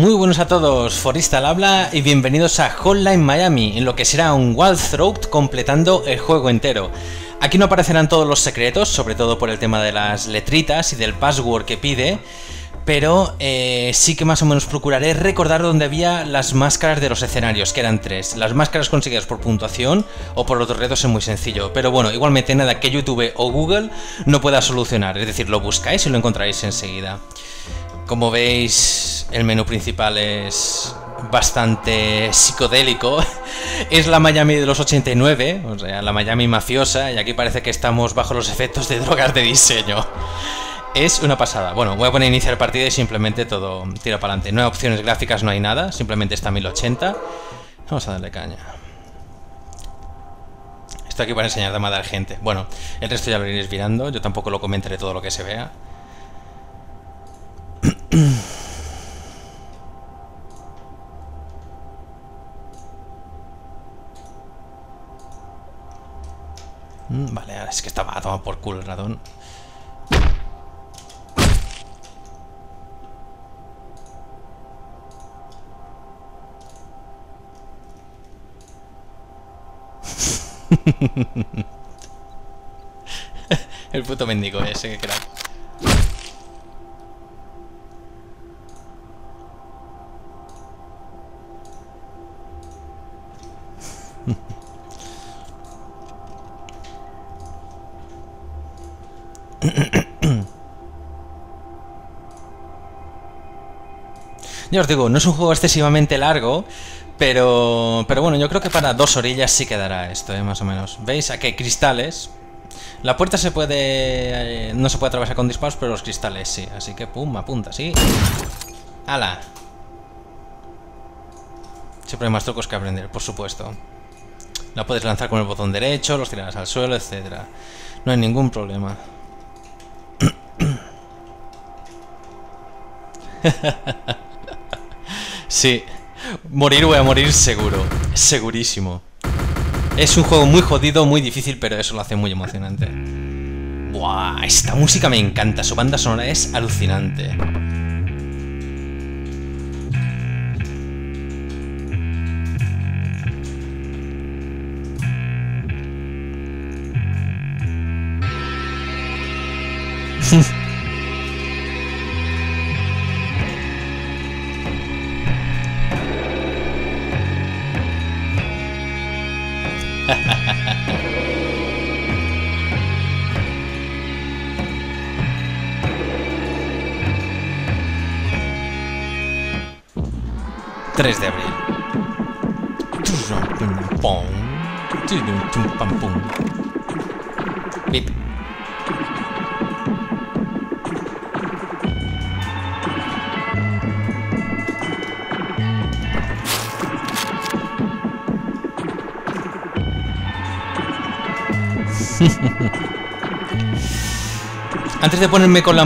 Muy buenos a todos, Forista al habla y bienvenidos a Hotline Miami, en lo que será un walkthrough completando el juego entero. Aquí no aparecerán todos los secretos, sobre todo por el tema de las letritas y del password que pide, pero sí que más o menos procuraré recordar dónde había las máscaras de los escenarios, que eran tres. Las máscaras conseguidas por puntuación o por otros retos es muy sencillo, pero bueno, igualmente nada que YouTube o Google no pueda solucionar, es decir, lo buscáis y lo encontráis enseguida. Como veis, el menú principal es bastante psicodélico. Es la Miami de los 89, o sea, la Miami mafiosa, y aquí parece que estamos bajo los efectos de drogas de diseño. Es una pasada. Bueno, voy a poner iniciar partida y simplemente todo tira para adelante. No hay opciones gráficas, no hay nada, simplemente está 1080. Vamos a darle caña. Esto aquí para enseñar a matar gente. Bueno, el resto ya lo iréis mirando, yo tampoco lo comentaré todo lo que se vea. Vale, ahora es que estaba a tomar por culo el ratón. El puto mendigo ese, que crack. Ya os digo, no es un juego excesivamente largo, pero bueno, yo creo que para dos orillas sí quedará esto, más o menos. ¿Veis? Aquí hay cristales. La puerta se puede... no se puede atravesar con disparos, pero los cristales sí. Así que pum, apunta, sí. ¡Hala! Siempre hay más trucos que aprender, por supuesto. La puedes lanzar con el botón derecho, los tirarás al suelo, etc. No hay ningún problema. Sí, morir voy a morir seguro, segurísimo. Es un juego muy jodido, muy difícil, pero eso lo hace muy emocionante. Buah, esta música me encanta, su banda sonora es alucinante. Antes de ponerme con la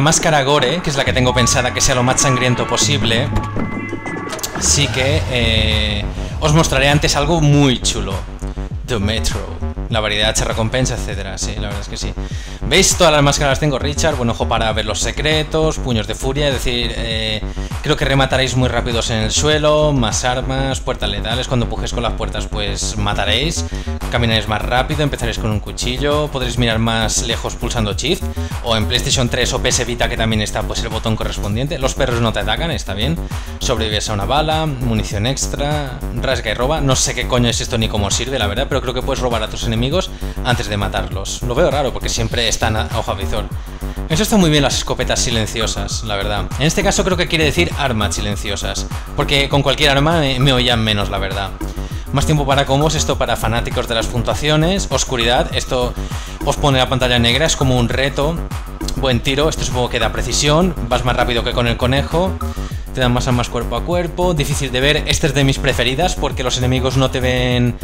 máscara Gore, que es la que tengo pensada que sea lo más sangriento posible, sí que os mostraré antes algo muy chulo. The Metro. La variedad se recompensa, etcétera. Sí, la verdad es que sí. ¿Veis? Todas las máscaras las tengo, Richard. Buen ojo para ver los secretos, puños de furia. Es decir, creo que remataréis muy rápidos en el suelo. Más armas, puertas letales. Cuando empujéis con las puertas, pues mataréis. Caminaréis más rápido, empezaréis con un cuchillo, podréis mirar más lejos pulsando Shift, o en PlayStation 3 o PS Vita, que también está pues el botón correspondiente. Los perros no te atacan, está bien. Sobrevives a una bala, munición extra, rasga y roba. No sé qué coño es esto ni cómo sirve, la verdad, pero creo que puedes robar a tus enemigos antes de matarlos. Lo veo raro porque siempre están a ojo avizor. Eso está muy bien, las escopetas silenciosas, la verdad. En este caso creo que quiere decir armas silenciosas, porque con cualquier arma me oían menos, la verdad. Más tiempo para combos, esto para fanáticos de las puntuaciones. Oscuridad, esto os pone la pantalla negra, es como un reto. Buen tiro, esto supongo que da precisión, vas más rápido que con el conejo. Te dan más armas cuerpo a cuerpo, difícil de ver, este es de mis preferidas porque los enemigos no te ven...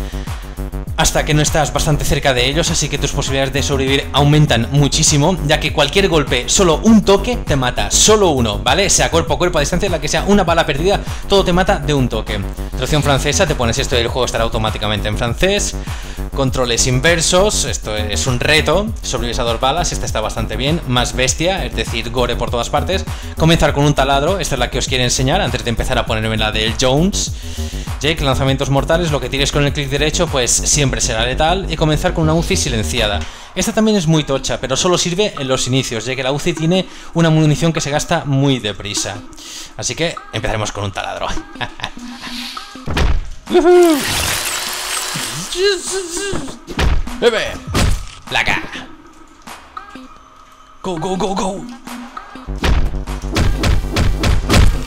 hasta que no estás bastante cerca de ellos, así que tus posibilidades de sobrevivir aumentan muchísimo, ya que cualquier golpe, solo un toque, te mata, solo uno, ¿vale? Sea cuerpo a cuerpo, a distancia, la que sea, una bala perdida, todo te mata de un toque. Traducción francesa, te pones esto y el juego estará automáticamente en francés. Controles inversos, esto es un reto, sobrevives a 2 balas, esta está bastante bien. Más bestia, es decir, gore por todas partes. Comenzar con un taladro, esta es la que os quiero enseñar antes de empezar a ponerme la del Jones. Jake, lanzamientos mortales, lo que tires con el clic derecho pues siempre será letal. Y comenzar con una UCI silenciada. Esta también es muy tocha, pero solo sirve en los inicios, ya que la UCI tiene una munición que se gasta muy deprisa. Así que empezaremos con un taladro. ¡Bebe! ¡Placa! ¡Go, go, go, go!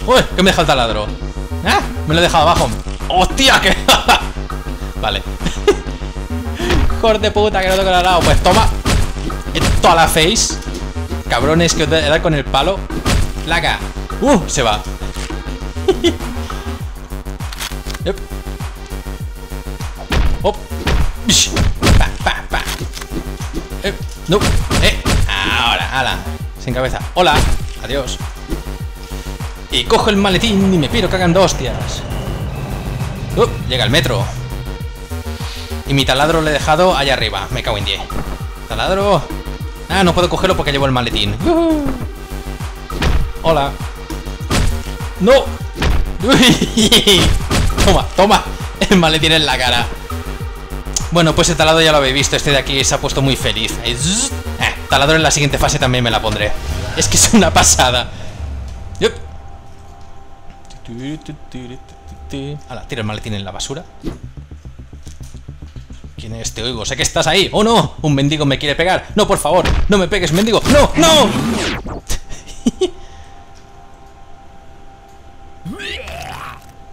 ¡Uy! ¿Qué me deja el taladro? ¡Ah! Me lo he dejado abajo. ¡Hostia! ¡Que! Vale. ¡Corte puta! Que no toco el lado. Pues toma. Esto a la face. Cabrones, que os da con el palo. ¡Placa! Se va. Yep. Oh. Pa, pa, pa. No. Ahora, ala. Sin cabeza. Hola. Adiós. Y cojo el maletín y me piro cagando hostias. Llega el metro. Y mi taladro lo he dejado allá arriba. Me cago en 10. Taladro. Ah, no puedo cogerlo porque llevo el maletín. Hola. No. Toma, toma. El maletín en la cara. Bueno, pues el taladro ya lo habéis visto, este de aquí se ha puesto muy feliz. Taladro en la siguiente fase también me la pondré. Es que es una pasada. Yep. Ala, tira el maletín en la basura. ¿Quién es? Te oigo, sé que estás ahí. ¡Oh, no! Un mendigo me quiere pegar. No, por favor, no me pegues, mendigo. ¡No, no!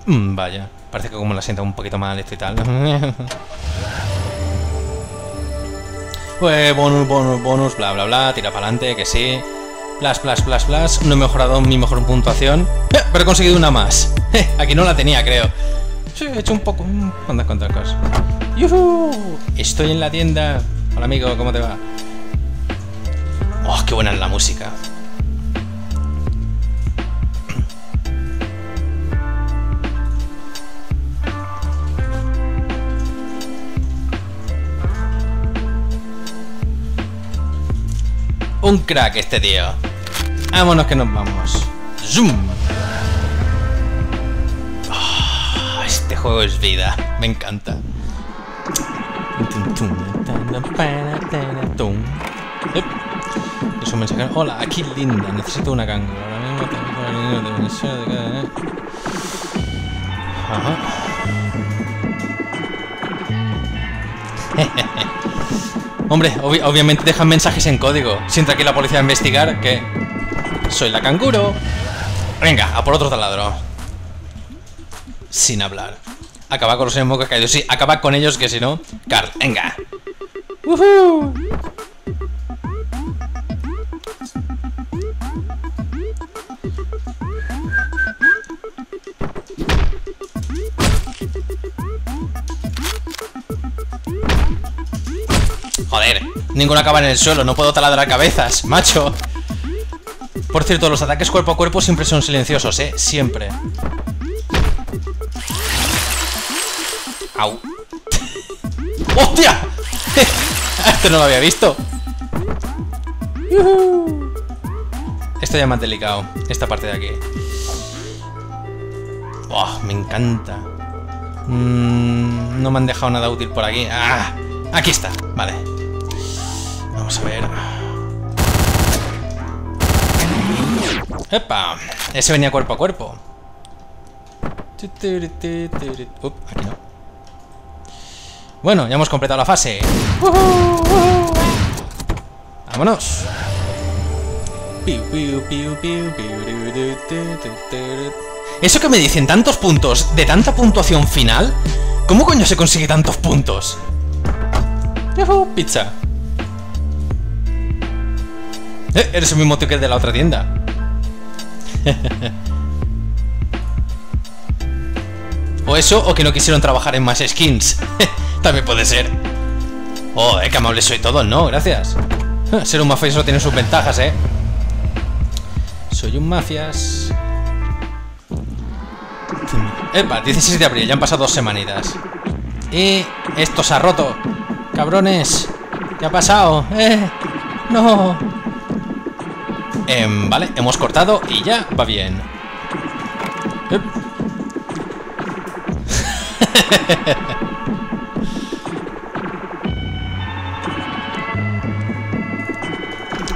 Vaya, parece que como la sienta un poquito mal esto y tal. Pues bonus, bonus, bonus, bla, bla, bla, tira para adelante, que sí. Plas, plas, plas, plas. No he mejorado mi mejor puntuación, pero he conseguido una más. Aquí no la tenía, creo. Sí, he hecho un poco... ¿Cuántas cosas? ¡Yuhu! Estoy en la tienda. Hola, amigo, ¿cómo te va? ¡Oh, qué buena es la música! Un crack este tío. Vámonos que nos vamos. Zoom. Oh, este juego es vida. Me encanta. Es un mensaje. Hola, aquí Linda. Necesito una ganga. Ahora mismo te dejo el dinero de Venezuela de cada... Ajá. Hombre, obviamente dejan mensajes en código. Siento aquí la policía a investigar que... Soy la canguro. Venga, a por otro taladro. Sin hablar. Acaba con los enemigos que ha caído. Sí, acaba con ellos que si no... Carl, venga. ¡Uhú! Joder, ninguno acaba en el suelo, no puedo taladrar cabezas, macho. Por cierto, los ataques cuerpo a cuerpo siempre son silenciosos, siempre. Au. ¡Hostia! Esto no lo había visto. Esto ya es más delicado, esta parte de aquí. Oh, me encanta. No me han dejado nada útil por aquí. ¡Ah! Aquí está, vale. Vamos a ver. ¡Epa! Ese venía cuerpo a cuerpo. Aquí no. Bueno, ya hemos completado la fase. Vámonos. Eso que me dicen tantos puntos de tanta puntuación final. ¿Cómo coño se consigue tantos puntos? ¡Yuhu! ¡Pizza! Eres el mismo ticket de la otra tienda. O eso, o que no quisieron trabajar en más skins. También puede ser. Oh, qué amable soy todo, no, gracias. Ser un mafia solo tiene sus ventajas, eh. Soy un mafias. Epa, 16 de abril, ya han pasado 2 semanitas. Y esto se ha roto. Cabrones, ¿qué ha pasado? No. Vale, hemos cortado y ya va bien.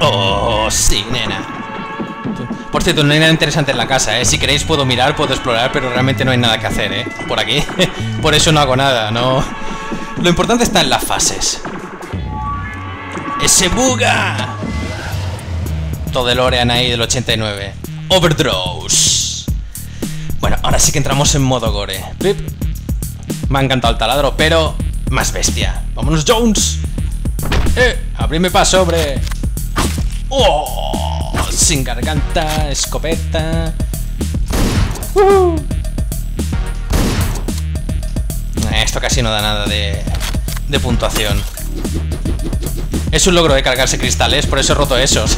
Oh, sí, nena. Por cierto, no hay nada interesante en la casa, ¿eh? Si queréis puedo mirar, puedo explorar, pero realmente no hay nada que hacer, ¿eh? Por aquí. Por eso no hago nada, no. Lo importante está en las fases. ¡Ese buga! Todo el Orean ahí del 89. Overdrows. Bueno, ahora sí que entramos en modo gore. Pip. Me ha encantado el taladro, pero más bestia. ¡Vámonos, Jones! ¡Abrime paso, hombre! ¡Oh! Sin garganta, escopeta. Esto casi no da nada de puntuación. Es un logro de cargarse cristales, por eso he roto esos.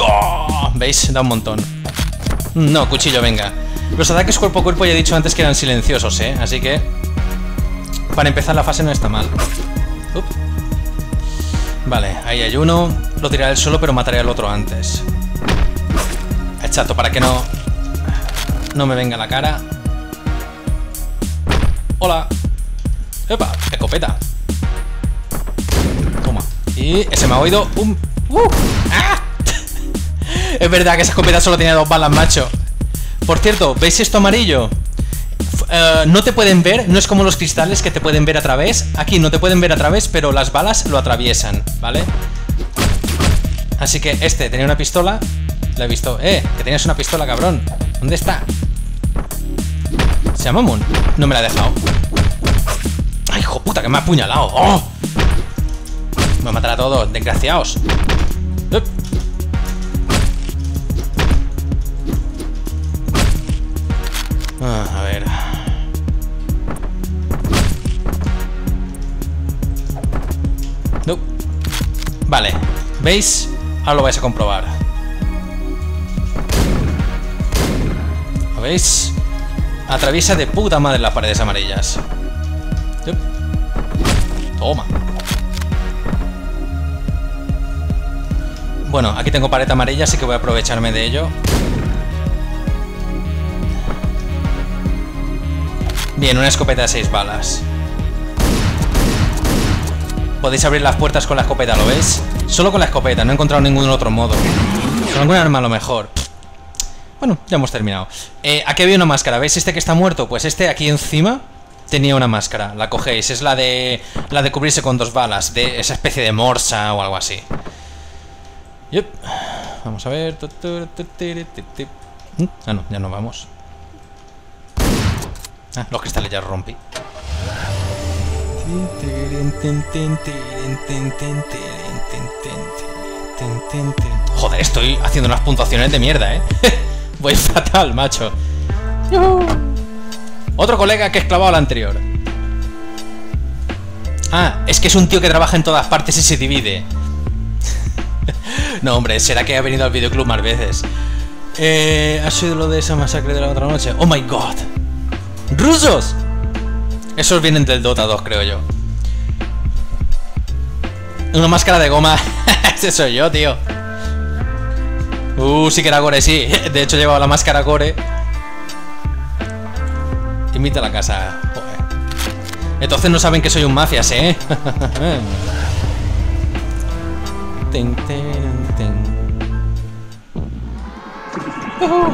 ¡Oh! ¿Veis? Da un montón. No, cuchillo, venga. Los ataques cuerpo a cuerpo ya he dicho antes que eran silenciosos, ¿eh? Así que para empezar la fase no está mal. Up. Vale, ahí hay uno. Lo tiraré al suelo, pero mataré al otro antes. Chato, para que no me venga la cara. Hola. Epa, escopeta. Toma. Y ese me ha oído. ¡Ah! Es verdad que esa escopeta solo tenía 2 balas, macho. Por cierto, ¿veis esto amarillo? No te pueden ver, no es como los cristales que te pueden ver a través. Aquí no te pueden ver a través, pero las balas lo atraviesan, ¿vale? Así que este tenía una pistola. La he visto. Que tenías una pistola, cabrón. ¿Dónde está? ¿Se llama Moon? No me la ha dejado. ¡Ay, hijo puta, que me ha apuñalado! ¡Oh! Me va a matar a todos, desgraciados. A ver. No. Vale, ¿veis? Ahora lo vais a comprobar. ¿Lo veis? Atraviesa de puta madre las paredes amarillas. Toma. Bueno, aquí tengo pared amarilla, así que voy a aprovecharme de ello. Bien, una escopeta de 6 balas. Podéis abrir las puertas con la escopeta, ¿lo veis? Solo con la escopeta, no he encontrado ningún otro modo. Con algún arma a lo mejor. Bueno, ya hemos terminado. Aquí había una máscara, ¿veis este que está muerto? Pues este aquí encima tenía una máscara. La cogéis, es la de cubrirse con 2 balas, de esa especie de morsa o algo así. Yep. Vamos a ver. Ah, no, ya no vamos. Ah, los cristales ya rompí. Joder, estoy haciendo unas puntuaciones de mierda, ¿eh? Voy fatal, macho. ¡Yuhu! Otro colega que he esclavado al anterior. Ah, es que es un tío que trabaja en todas partes y se divide. No, hombre, será que ha venido al videoclub más veces. ¿Ha sido lo de esa masacre de la otra noche? ¡Oh, my God! ¡Rusos! Esos vienen del Dota 2, creo yo. Una máscara de goma. Ese soy yo, tío. Sí que era gore, sí. De hecho, llevaba la máscara gore. Invita a la casa. Joder. Entonces no saben que soy un mafias, ¿eh?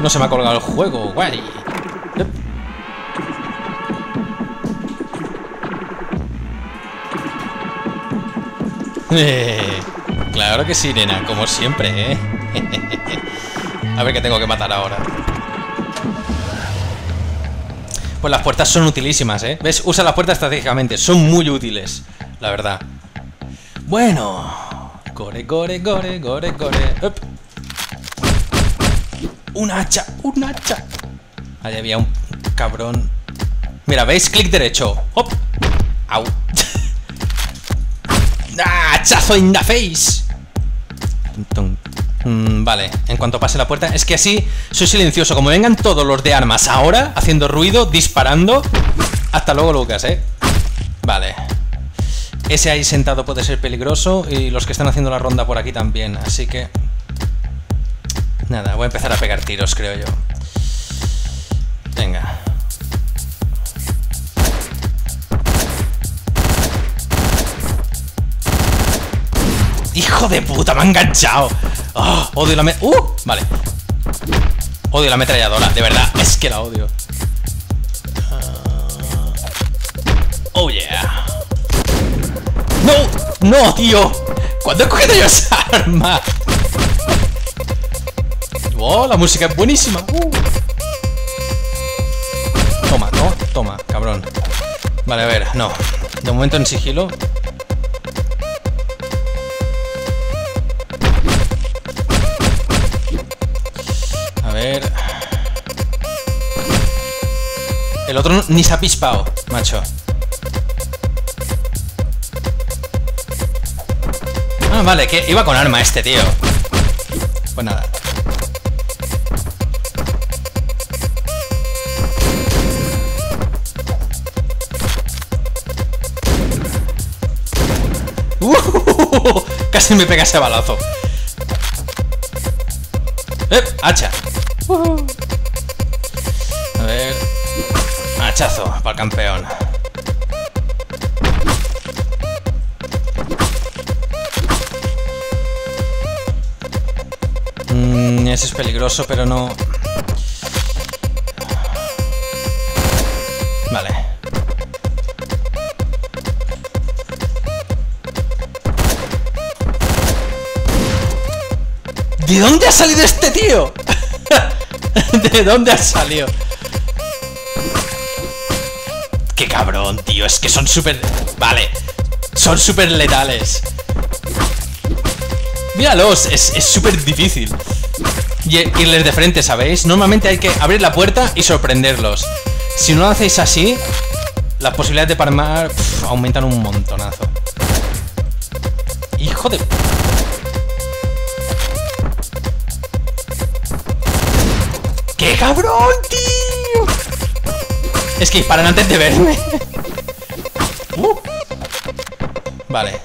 No se me ha colgado el juego, guay. Claro que sí, nena, como siempre, ¿eh? A ver qué tengo que matar ahora. Pues las puertas son utilísimas, ¿eh? ¿Ves? Usa las puertas estratégicamente, son muy útiles, la verdad. Bueno. Gore, gore, gore, gore, gore. ¡Op! Un hacha, un hacha. Ahí había un cabrón. Mira, ¿veis? Clic derecho. ¡Op! Au. ¡Ah! ¡Chazo in the face! Vale, en cuanto pase la puerta. Es que así soy silencioso. Como vengan todos los de armas ahora, haciendo ruido, disparando. Hasta luego, Lucas, ¿eh? Vale. Ese ahí sentado puede ser peligroso. Y los que están haciendo la ronda por aquí también. Así que... nada, voy a empezar a pegar tiros, creo yo. Venga. ¡Hijo de puta! ¡Me ha enganchado! Oh, odio la vale. Odio la ametralladora, de verdad. Es que la odio. Oh yeah. ¡No! ¡No, tío! ¿Cuándo he cogido yo esa arma? ¡Oh, la música es buenísima! Toma, ¿no? Toma, cabrón. Vale, a ver, no. De momento en sigilo. A ver. El otro ni se ha pispado, macho. Ah, vale, que iba con arma este tío. Pues nada. Casi me pega ese balazo. Hacha. A ver. Hachazo para el campeón. Ese es peligroso, pero no. Vale. ¿De dónde ha salido este tío? ¿De dónde has salido? ¡Qué cabrón, tío! Es que son súper... vale, son súper letales. Míralos, es súper difícil irles de frente, ¿sabéis? Normalmente hay que abrir la puerta y sorprenderlos. Si no lo hacéis así, las posibilidades de palmar aumentan un montonazo. ¡Hijo de... ¡qué cabrón, tío! Es que disparan antes de verme. Vale.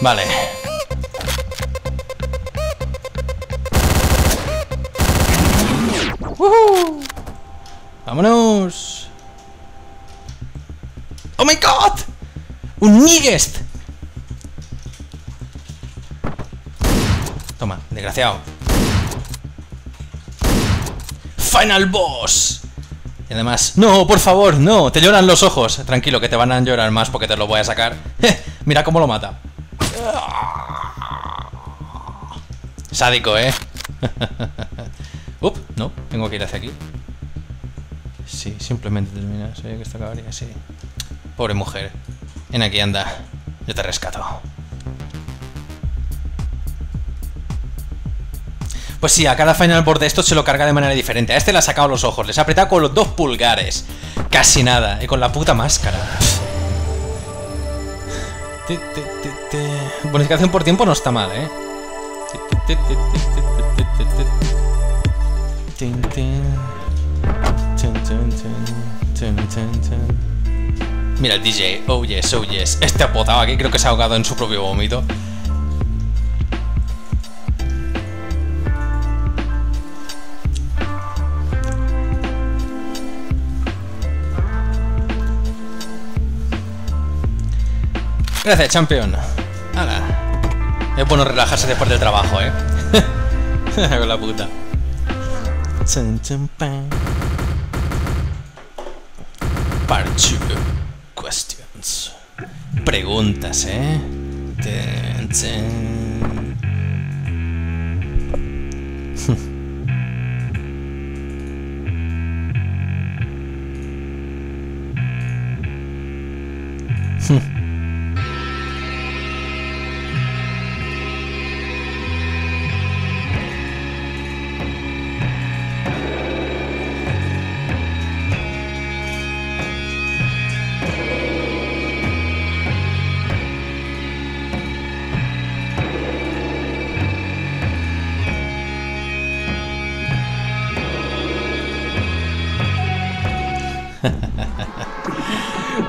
Vale. ¡Vámonos! ¡Oh my god! ¡Un nigest! Toma, desgraciado. ¡Final boss! Y además... ¡no, por favor! ¡No! Te lloran los ojos. Tranquilo, que te van a llorar más porque te lo voy a sacar. Mira cómo lo mata. Sádico, ¿eh? Up, no. Tengo que ir hacia aquí. Sí, simplemente termina. Sabía que esto acabaría así. Pobre mujer. En aquí anda. Yo te rescato. Pues sí, a cada final boss de estos se lo carga de manera diferente. A este le ha sacado los ojos. Les ha apretado con los 2 pulgares. Casi nada. Y con la puta máscara. Bonificación por tiempo no está mal, ¿eh? Mira el DJ, oh yes, oh yes. Este apotado aquí creo que se ha ahogado en su propio vómito. Gracias, campeón. Hala. Es bueno relajarse después del trabajo, ¿eh? Con la puta. Parchu. Questions. Preguntas, ¿eh? Ten, ten.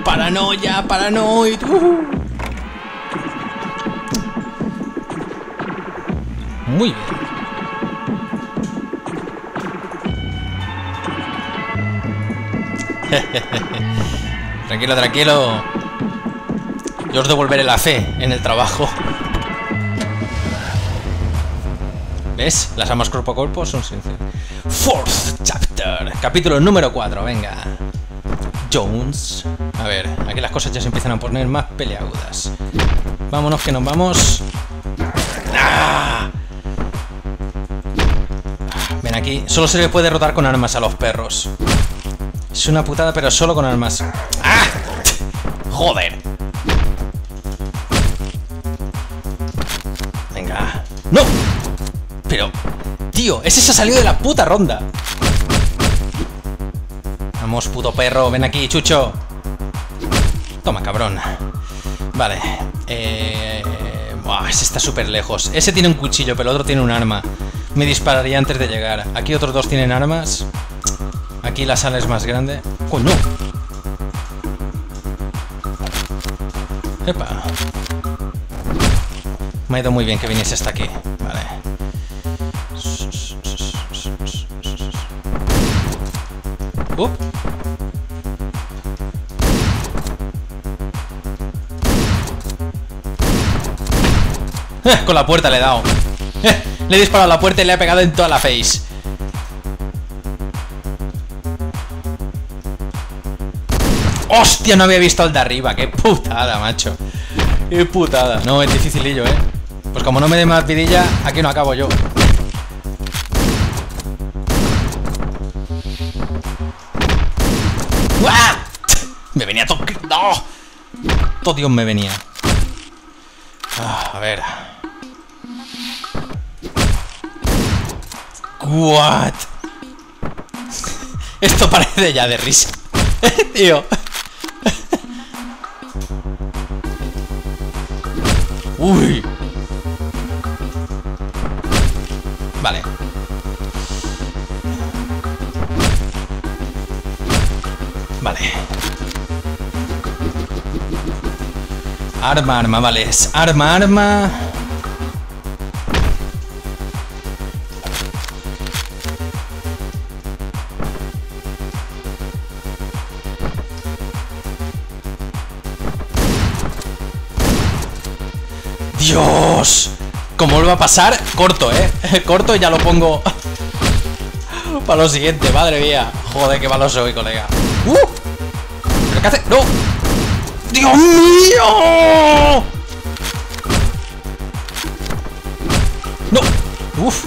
Paranoia, paranoid. Muy bien. Tranquilo, tranquilo. Yo os devolveré la fe en el trabajo. ¿Ves? Las amas cuerpo a cuerpo son sinceras. Fourth chapter. Capítulo número 4. Venga. Jones. A ver, aquí las cosas ya se empiezan a poner más peleagudas. Vámonos que nos vamos. ¡Ah! Ven aquí. Solo se le puede derrotar con armas a los perros. Es una putada, pero solo con armas. ¡Ah! Joder. Venga. ¡No! Pero, tío, ese se ha salido de la puta ronda. Vamos, puto perro, ven aquí, chucho. Toma, cabrón. Vale. Buah, ese está súper lejos. Ese tiene un cuchillo, pero el otro tiene un arma. Me dispararía antes de llegar. Aquí otros dos tienen armas. Aquí la sala es más grande. ¡Oh, no! ¡Epa! Me ha ido muy bien que viniese hasta aquí. Vale. ¡Up! Con la puerta le he dado. Le he disparado a la puerta y le he pegado en toda la face. ¡Hostia! No había visto al de arriba. ¡Qué putada, macho! ¡Qué putada! No, es dificilillo, ¿eh? Pues como no me dé más vidilla, aquí no acabo yo. ¡Uah! Me venía todo... ¡No! Todo Dios me venía. A ver. What? Esto parece ya de risa. Tío. Uy. Vale. Vale. Arma, arma, vale. Es arma, arma. Dios. Como vuelva a pasar, corto, corto y ya lo pongo para lo siguiente, madre mía. Joder, qué malo soy, colega. ¿Pero qué hace? ¡No! ¡Dios mío! ¡No! ¡Uf!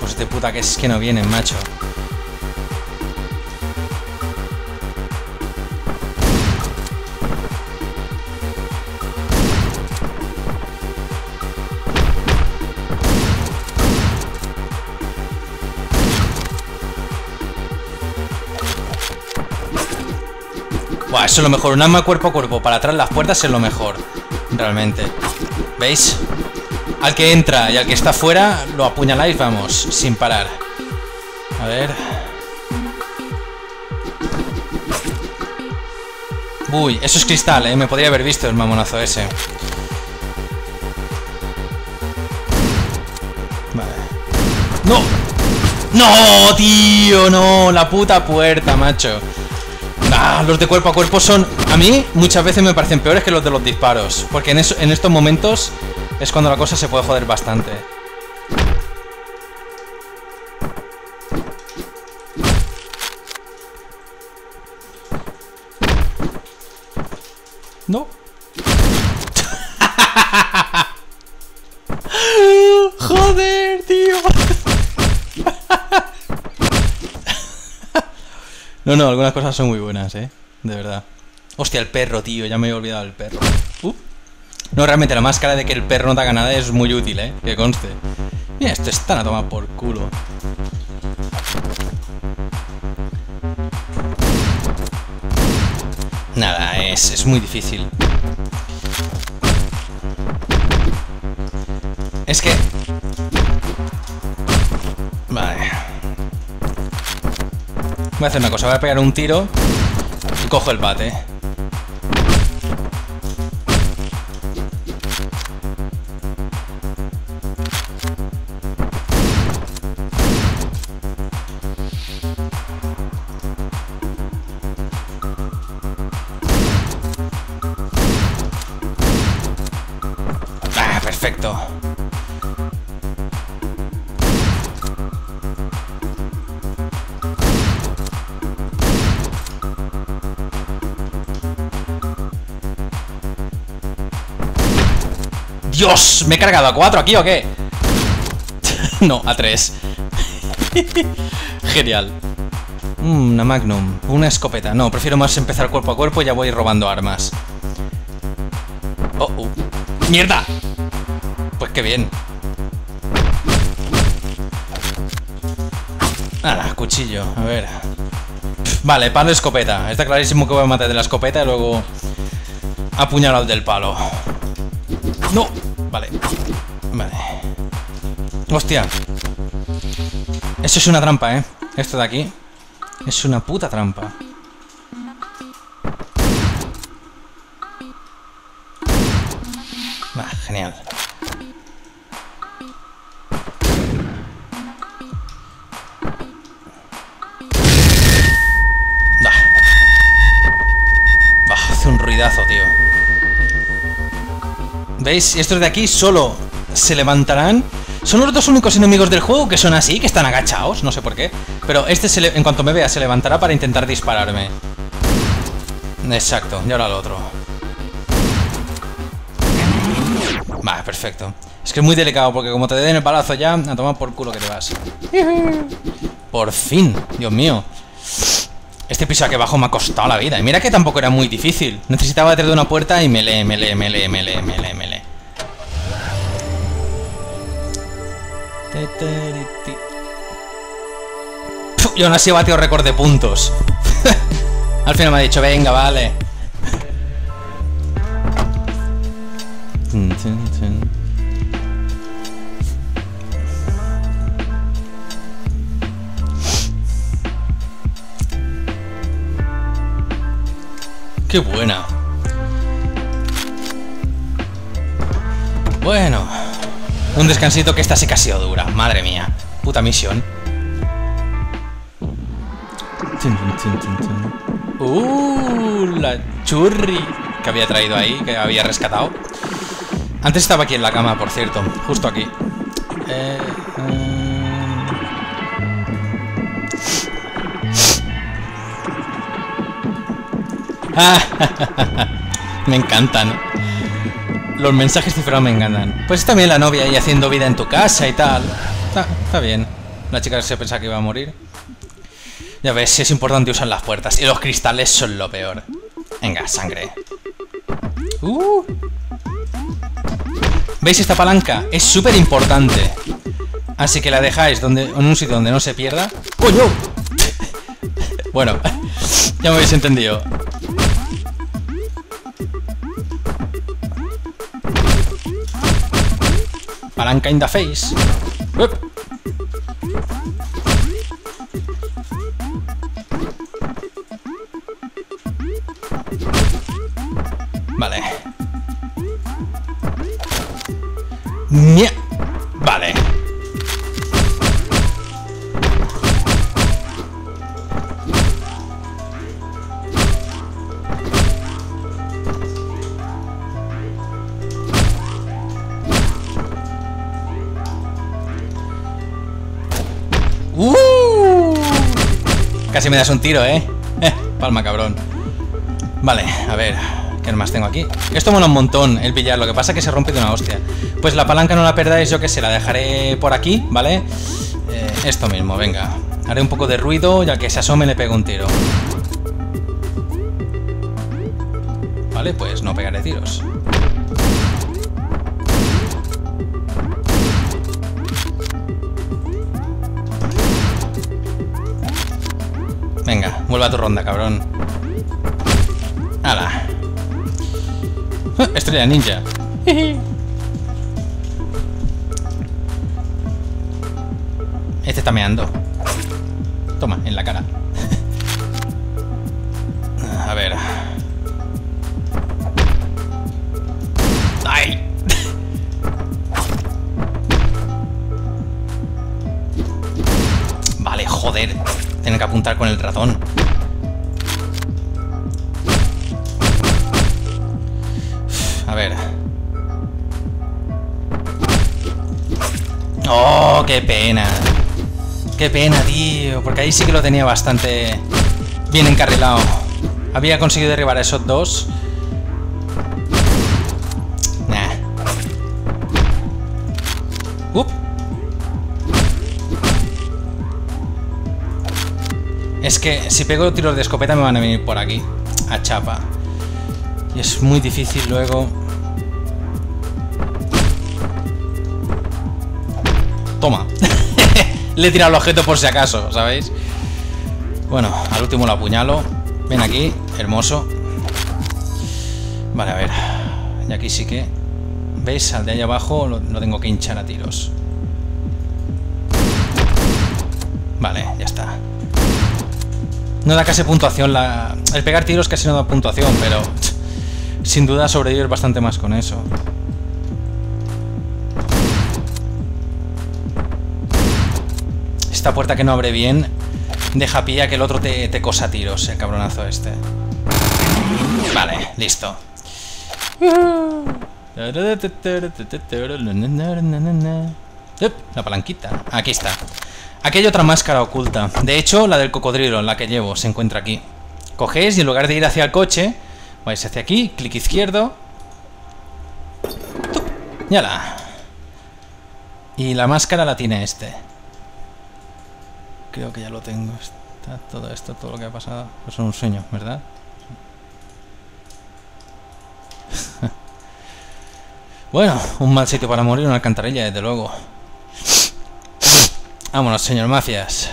Hijos de puta, que es que no vienen, macho. Buah, eso es lo mejor, un arma cuerpo a cuerpo para atrás las puertas es lo mejor, realmente. ¿Veis? Al que entra y al que está fuera lo apuñaláis, vamos, sin parar. A ver. Uy, eso es cristal, me podría haber visto el mamonazo ese. Vale. ¡No! ¡No, tío! ¡No! La puta puerta, macho. Ah, los de cuerpo a cuerpo son, a mí, muchas veces me parecen peores que los de los disparos. Porque en estos momentos es cuando la cosa se puede joder bastante. No. Joder, tío. No, no, algunas cosas son muy buenas, de verdad. Hostia, el perro, tío, ya me he olvidado del perro. No, realmente la máscara de que el perro no te haga nada es muy útil, que conste. Mira, esto es tan a tomar por culo. Nada, es muy difícil. Es que... Voy a hacer una cosa, voy a pegar un tiro y cojo el bate. Ah, perfecto. ¡Dios! ¿Me he cargado a 4 aquí o qué? No, a 3. Genial. Una Magnum, una escopeta. No, prefiero más empezar cuerpo a cuerpo. Ya voy robando armas. Oh. ¡Mierda! Pues qué bien. Ah, cuchillo. A ver. Vale, palo de escopeta. Está clarísimo que voy a matar de la escopeta y luego apuñalo al del palo. ¡No! Vale. ¡Hostia! Eso es una trampa, ¿eh? Esto de aquí es una puta trampa. Va, genial. Va, hace un ruidazo, tío. ¿Veis? Estos de aquí solo se levantarán. Son los dos únicos enemigos del juego que son así, que están agachados, no sé por qué. Pero este, en cuanto me vea, se levantará para intentar dispararme. Exacto, y ahora el otro. Vale, perfecto. Es que es muy delicado porque como te den el balazo ya, a tomar por culo que te vas. Por fin, Dios mío. Este piso aquí abajo me ha costado la vida. Y mira que tampoco era muy difícil. Necesitaba detrás de una puerta y melee. Y aún así he batido récord de puntos. Al final me ha dicho, venga, vale. ¡Qué buena! Bueno, un descansito, que esta sí que ha sido dura. Madre mía, puta misión. La churri que había traído ahí, que había rescatado. Antes estaba aquí en la cama, por cierto. Justo aquí. Me encantan los mensajes cifrados, me encantan. Pues también la novia ahí haciendo vida en tu casa y tal. Está bien. La chica se pensaba que iba a morir. Ya ves, es importante usar las puertas. Y los cristales son lo peor. Venga, sangre. ¿Veis esta palanca? Es súper importante. Así que la dejáis en un sitio donde no se pierda. ¡Coño! Bueno, ya me habéis entendido. Palanca in the face. Uep. Vale. ¡Nya! Vale. Casi me das un tiro, ¿eh? Palma, cabrón. Vale, a ver, ¿qué más tengo aquí? Esto mola un montón, el billar, lo que pasa es que se rompe de una hostia. Pues la palanca no la perdáis, yo que sé, la dejaré por aquí, ¿vale? Esto mismo, venga. Haré un poco de ruido y al que se asome le pego un tiro. Vale, pues no pegaré tiros. Venga, vuelve a tu ronda, cabrón. ¡Hala! Estrella ninja. Este está meando. Toma, en la cara. apuntar con el ratón. A ver. Oh, qué pena. Qué pena, tío. Porque ahí sí que lo tenía bastante bien encarrilado. Había conseguido derribar a esos dos. Es que si pego tiros de escopeta me van a venir por aquí, a chapa. Y es muy difícil luego. Toma. Le he tirado el objeto por si acaso, ¿sabéis? Bueno, al último lo apuñalo. Ven aquí, hermoso. Vale, a ver. Y aquí sí que... ¿Veis? Al de ahí abajo lo tengo que hinchar a tiros. Vale, ya está. No da casi puntuación, el pegar tiros casi no da puntuación, pero sin duda sobrevives bastante más con eso. Esta puerta que no abre bien deja pilla que el otro te cosa tiros, el cabronazo este. Vale, listo. La palanquita, aquí está. Aquí hay otra máscara oculta. De hecho, la del cocodrilo, la que llevo, se encuentra aquí. Cogéis y en lugar de ir hacia el coche, vais hacia aquí, clic izquierdo. ¡Tup! ¡Yala! Y la máscara la tiene este. Creo que ya lo tengo. Está todo esto, todo lo que ha pasado. Pues es un sueño, ¿verdad? Bueno, un mal sitio para morir, una alcantarilla, desde luego. Vámonos, señor mafias.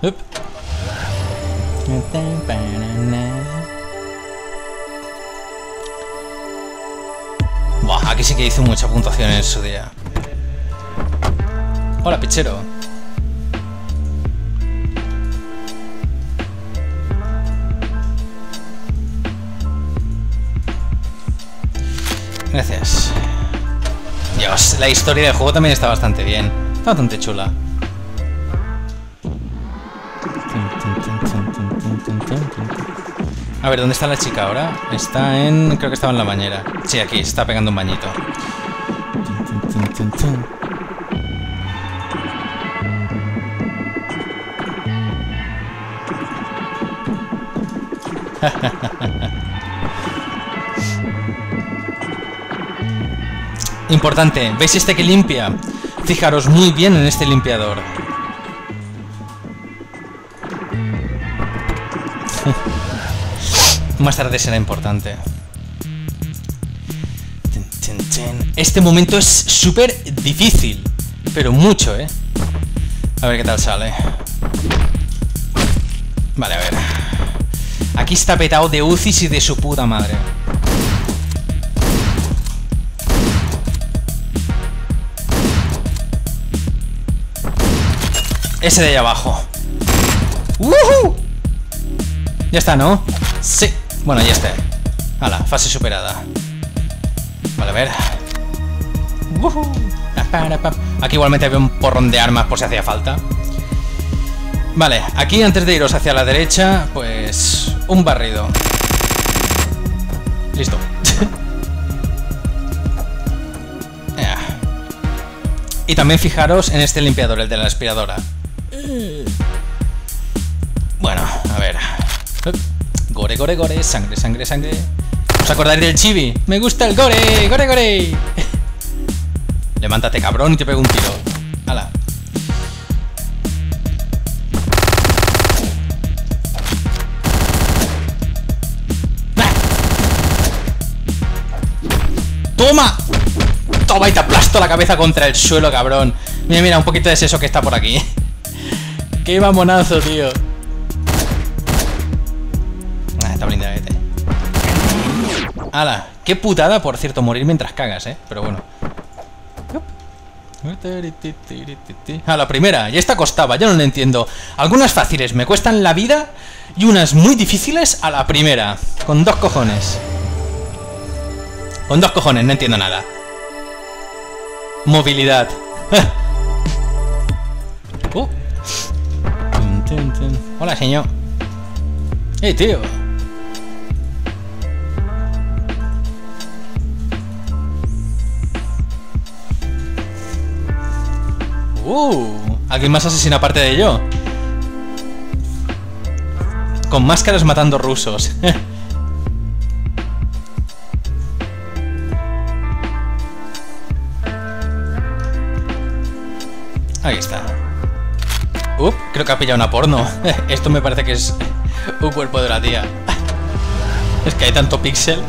Up. Buah, aquí sí que hizo mucha puntuación en su día. Hola, pichero. Gracias. Dios, la historia del juego también está bastante bien. Bastante chula. A ver, ¿dónde está la chica ahora? Está en... creo que estaba en la bañera. Sí, aquí, está pegando un bañito. Importante, ¿veis este que limpia? Fijaros muy bien en este limpiador. Más tarde será importante. Este momento es súper difícil, pero mucho, ¿eh? A ver qué tal sale. Vale, a ver. Aquí está petado de UCIs y de su puta madre. Ese de ahí abajo. ¡Woohoo! Ya está, ¿no? Sí. Bueno, ya está. Hala, fase superada. Vale, a ver. ¡Woohoo! Aquí igualmente había un porrón de armas por si hacía falta. Vale, aquí antes de iros hacia la derecha, pues... un barrido. Listo. Y también fijaros en este limpiador, el de la aspiradora. Bueno, a ver. Gore, gore, gore. Sangre, sangre, sangre. ¿Os acordáis del chibi? ¡Me gusta el gore! ¡Gore, gore! Levántate, cabrón, y te pego un tiro. ¡Hala! ¡Ah! ¡Toma! ¡Toma y te aplasto la cabeza contra el suelo, cabrón! Mira, mira, un poquito de eso que está por aquí. ¡Qué mamonazo, tío! Ah, está blindada, vete. ¡Hala! ¡Qué putada, por cierto, morir mientras cagas, eh! Pero bueno. ¡Ah, la primera! Y esta costaba, yo no lo entiendo. Algunas fáciles me cuestan la vida y unas muy difíciles a la primera. Con dos cojones. Con dos cojones, no entiendo nada. Movilidad. Hola, señor. ¡Hey, tío! Alguien más asesina aparte de yo. Con máscaras matando rusos. Ahí está. Creo que ha pillado una porno. Esto me parece que es un cuerpo de la tía. Es que hay tanto píxel.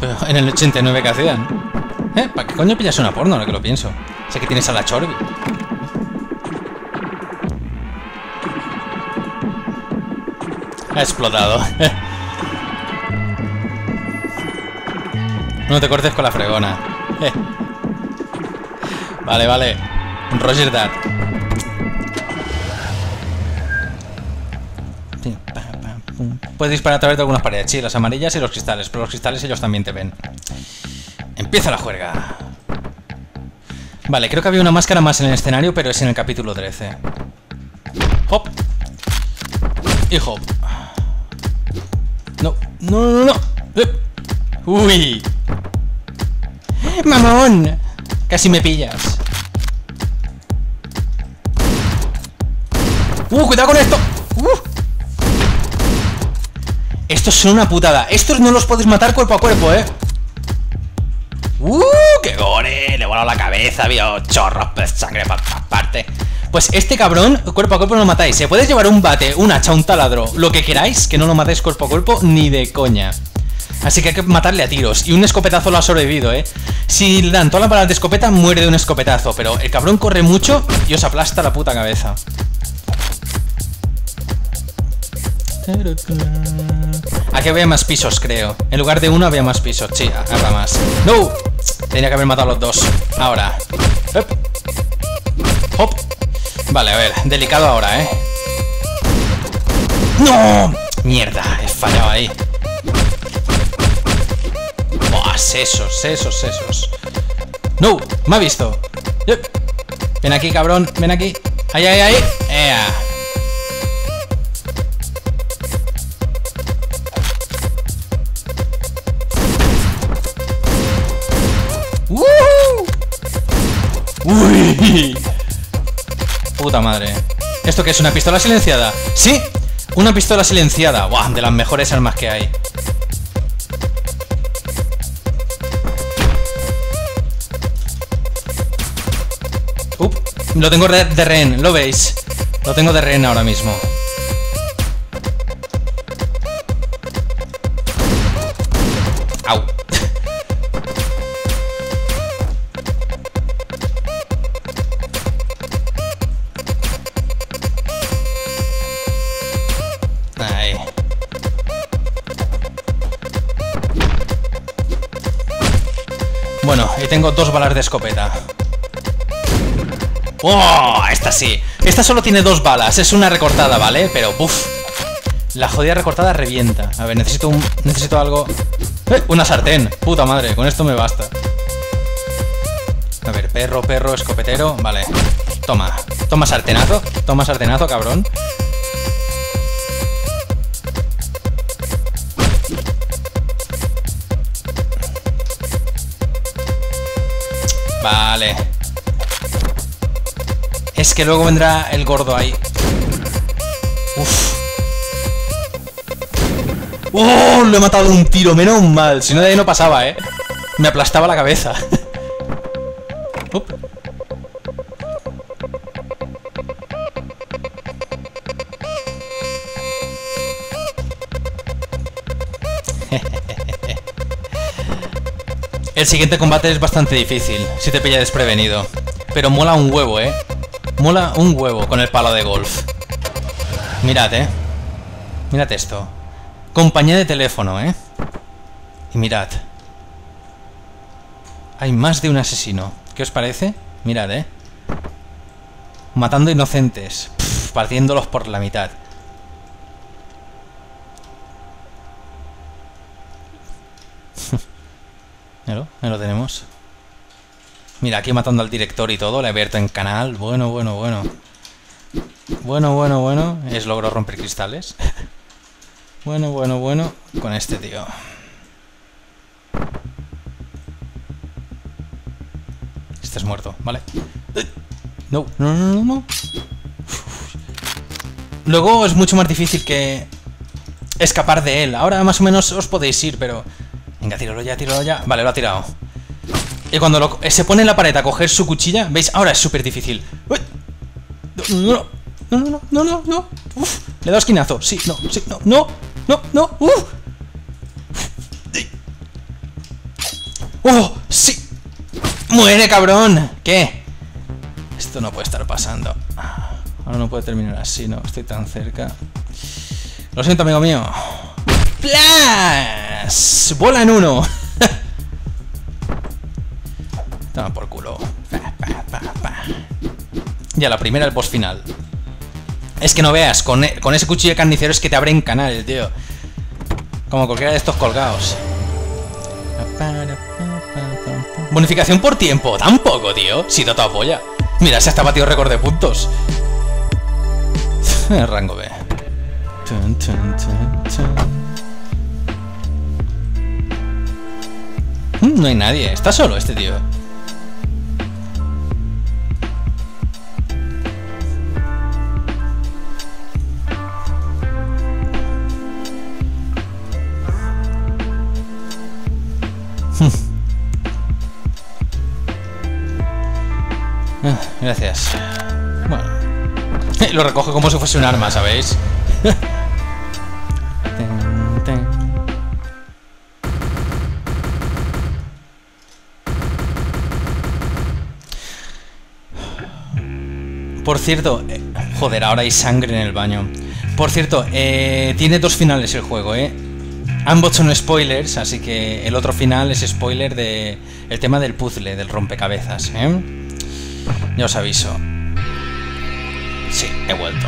Pero en el 89 que hacían. ¿Para qué coño pillas una porno ahora que lo pienso? Sé que tienes a la Chorbi. Ha explotado. No te cortes con la fregona. Vale, vale. Roger that. Puedes disparar a través de algunas paredes. Sí, las amarillas y los cristales. Pero los cristales ellos también te ven. Empieza la juerga. Vale, creo que había una máscara más en el escenario, pero es en el capítulo 13. Hop. Y hop. No, no, no, no. Uy. Mamón. Casi me pillas. Cuidado con esto. Estos son una putada. Estos no los podéis matar cuerpo a cuerpo, eh. ¡Qué gore! Le he volado la cabeza, había chorros de sangre para todas partes. Pues este cabrón, cuerpo a cuerpo no lo matáis. Se puede llevar un bate, un hacha, un taladro, lo que queráis, que no lo matéis cuerpo a cuerpo ni de coña. Así que hay que matarle a tiros. Y un escopetazo lo ha sobrevivido, ¿eh? Si le dan toda la parada de escopeta, muere de un escopetazo. Pero el cabrón corre mucho y os aplasta la puta cabeza. Aquí había más pisos, creo. En lugar de uno había más pisos. Sí, habrá más. ¡No! Tenía que haber matado a los dos. Ahora. Hop. Hop. Vale, a ver. Delicado ahora, ¿eh? ¡No! Mierda. He fallado ahí. ¡Oh, sesos, sesos, sesos! ¡No! Me ha visto. Yep. Ven aquí, cabrón. Ven aquí. ¡Ahí, ahí, ahí! ¡Ea! ¡Uy! Puta madre. ¿Esto qué es? ¿Una pistola silenciada? ¡Sí! Una pistola silenciada. ¡Buah! De las mejores armas que hay. Lo tengo de rehén, ¿lo veis? Lo tengo de rehén ahora mismo. ¡Au! Bueno, y tengo dos balas de escopeta. ¡Oh! Esta sí. Esta solo tiene dos balas. Es una recortada, ¿vale? Pero, ¡puf! La jodida recortada revienta. A ver, necesito algo... ¡Una sartén! ¡Puta madre! Con esto me basta. A ver, perro, perro, escopetero... Vale. Toma. Toma sartenazo. Toma sartenazo, cabrón. Vale. Es que luego vendrá el gordo ahí. Uf. ¡Oh! Lo he matado de un tiro, menos mal. Si no, de ahí no pasaba, ¿eh? Me aplastaba la cabeza. El siguiente combate es bastante difícil, si te pilla desprevenido. Pero mola un huevo, ¿eh? Mola un huevo con el palo de golf. Mirad, ¿eh? Mirad esto. Compañía de teléfono, ¿eh? Y mirad. Hay más de un asesino. ¿Qué os parece? Mirad, ¿eh? Matando inocentes. Partiéndolos por la mitad. Ahí lo tenemos. Mira, aquí matando al director y todo, le abierto en canal. Bueno, bueno, bueno. Bueno, bueno, bueno. Es logro romper cristales. Bueno, bueno. Con este tío. Este es muerto, ¿vale? No, no, no, no. Luego es mucho más difícil que escapar de él. Ahora más o menos os podéis ir, pero... Venga, tíralo ya, tíralo ya. Vale, lo ha tirado. Y cuando se pone en la pared a coger su cuchilla, ¿veis? Ahora es súper difícil. No, no, no, no, no, no. Uf, le he dado esquinazo. Sí, no, no, no, no. Uf. ¡Oh, sí! ¡Muere, cabrón! ¿Qué? Esto no puede estar pasando. Ahora no puede terminar así, no. Estoy tan cerca. Lo siento, amigo mío. ¡Plas! ¡Bola en uno! Toma por culo. Pa, pa, pa, pa. Ya, la primera, el boss final. Es que no veas, con ese cuchillo de carnicero es que te abren canal, tío. Como cualquiera de estos colgados. Bonificación por tiempo, tampoco, tío. Si Dota apoya. Mira, se hasta batido récord de puntos. Rango B. Tun, tun, tun, tun. No hay nadie, está solo este tío. Gracias. Bueno. Lo recojo como si fuese un arma, ¿sabéis? Por cierto... joder, ahora hay sangre en el baño. Por cierto, tiene dos finales el juego, ¿eh? Ambos son spoilers, así que el otro final es spoiler de el tema del puzzle, del rompecabezas, ¿eh? Ya os aviso. Sí, he vuelto.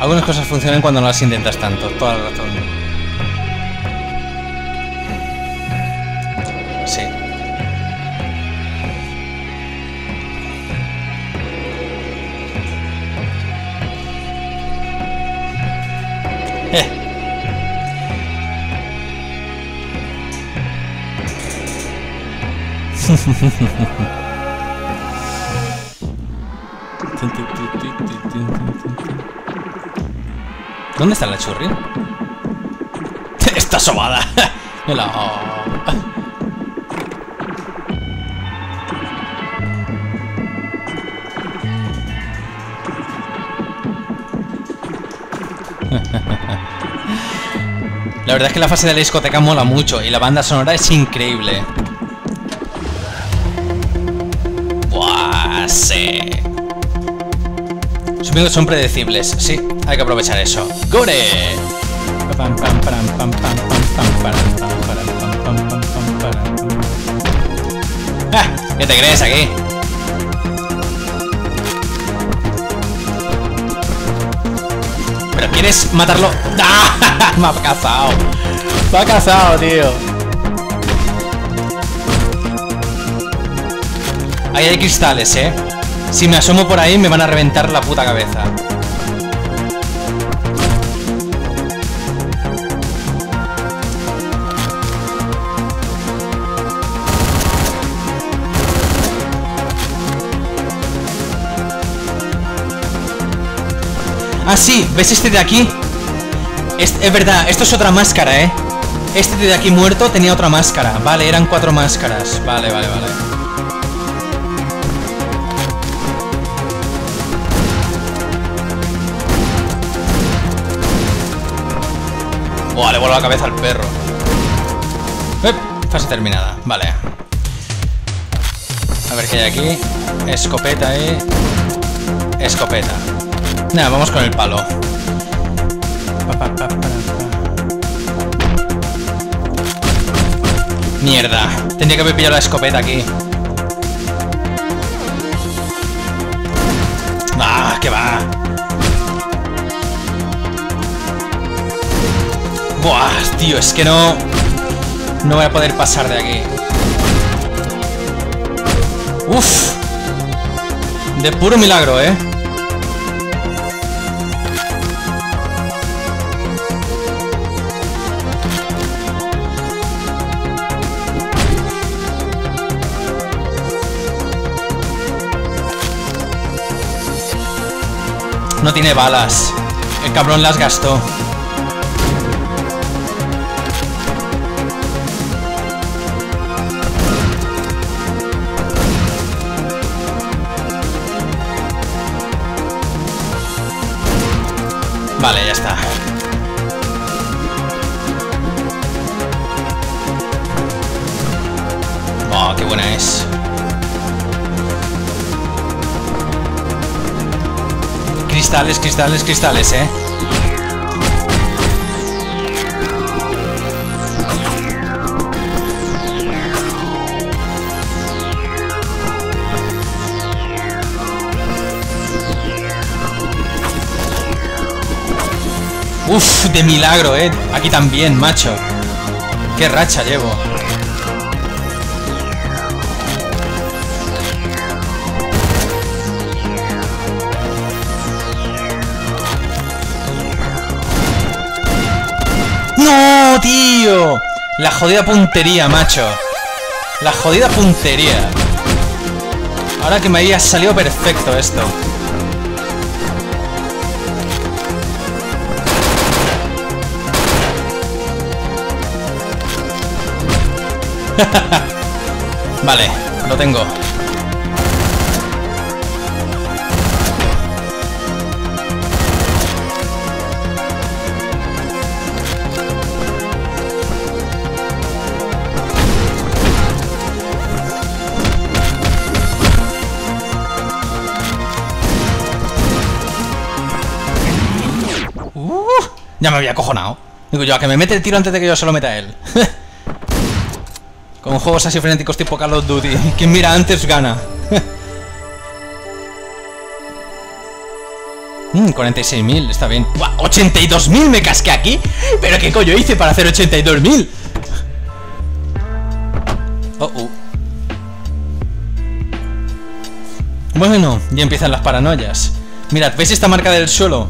Algunas cosas funcionan cuando no las intentas tanto, toda la razón. ¿Dónde está la churri? Está sobada. La verdad es que la fase de la discoteca mola mucho y la banda sonora es increíble. Sí. Sus amigos son predecibles, sí, hay que aprovechar eso. ¡Gore! ¡Ah! ¿Qué te crees aquí? ¿Pero quieres matarlo? ¡Ah! Me ha cazado. Me ha cazado, tío. Ahí hay cristales, ¿eh? Si me asomo por ahí me van a reventar la puta cabeza. Ah, sí, ¿ves este de aquí? Este, es verdad, esto es otra máscara, ¿eh? Este de aquí muerto tenía otra máscara. Vale, eran 4 máscaras. Vale, vale, vale. ¡Oh, le vuelvo la cabeza al perro! Fase terminada, vale. A ver qué hay aquí. Escopeta ahí. Escopeta. Nada, vamos con el palo. Mierda. Tendría que haber pillado la escopeta aquí. Ah, que va. Buah, tío, es que no... No voy a poder pasar de aquí. Uf. De puro milagro, ¿eh? No tiene balas. El cabrón las gastó. Vale, ya está. Oh, qué buena es. Cristales, cristales, cristales, eh. Uf, de milagro, eh. Aquí también, macho. Qué racha llevo. ¡No, tío! La jodida puntería, macho. La jodida puntería. Ahora que me había salido perfecto esto. Vale, lo tengo. Ya me había acojonado. Digo yo, a que me mete el tiro antes de que yo se lo meta a él. Con juegos así frenéticos tipo Call of Duty. Quien mira antes gana. 46.000, está bien. ¡82.000 me casqué aquí! ¿Pero qué coño hice para hacer 82.000? Bueno, ya empiezan las paranoias. Mirad, ¿veis esta marca del suelo?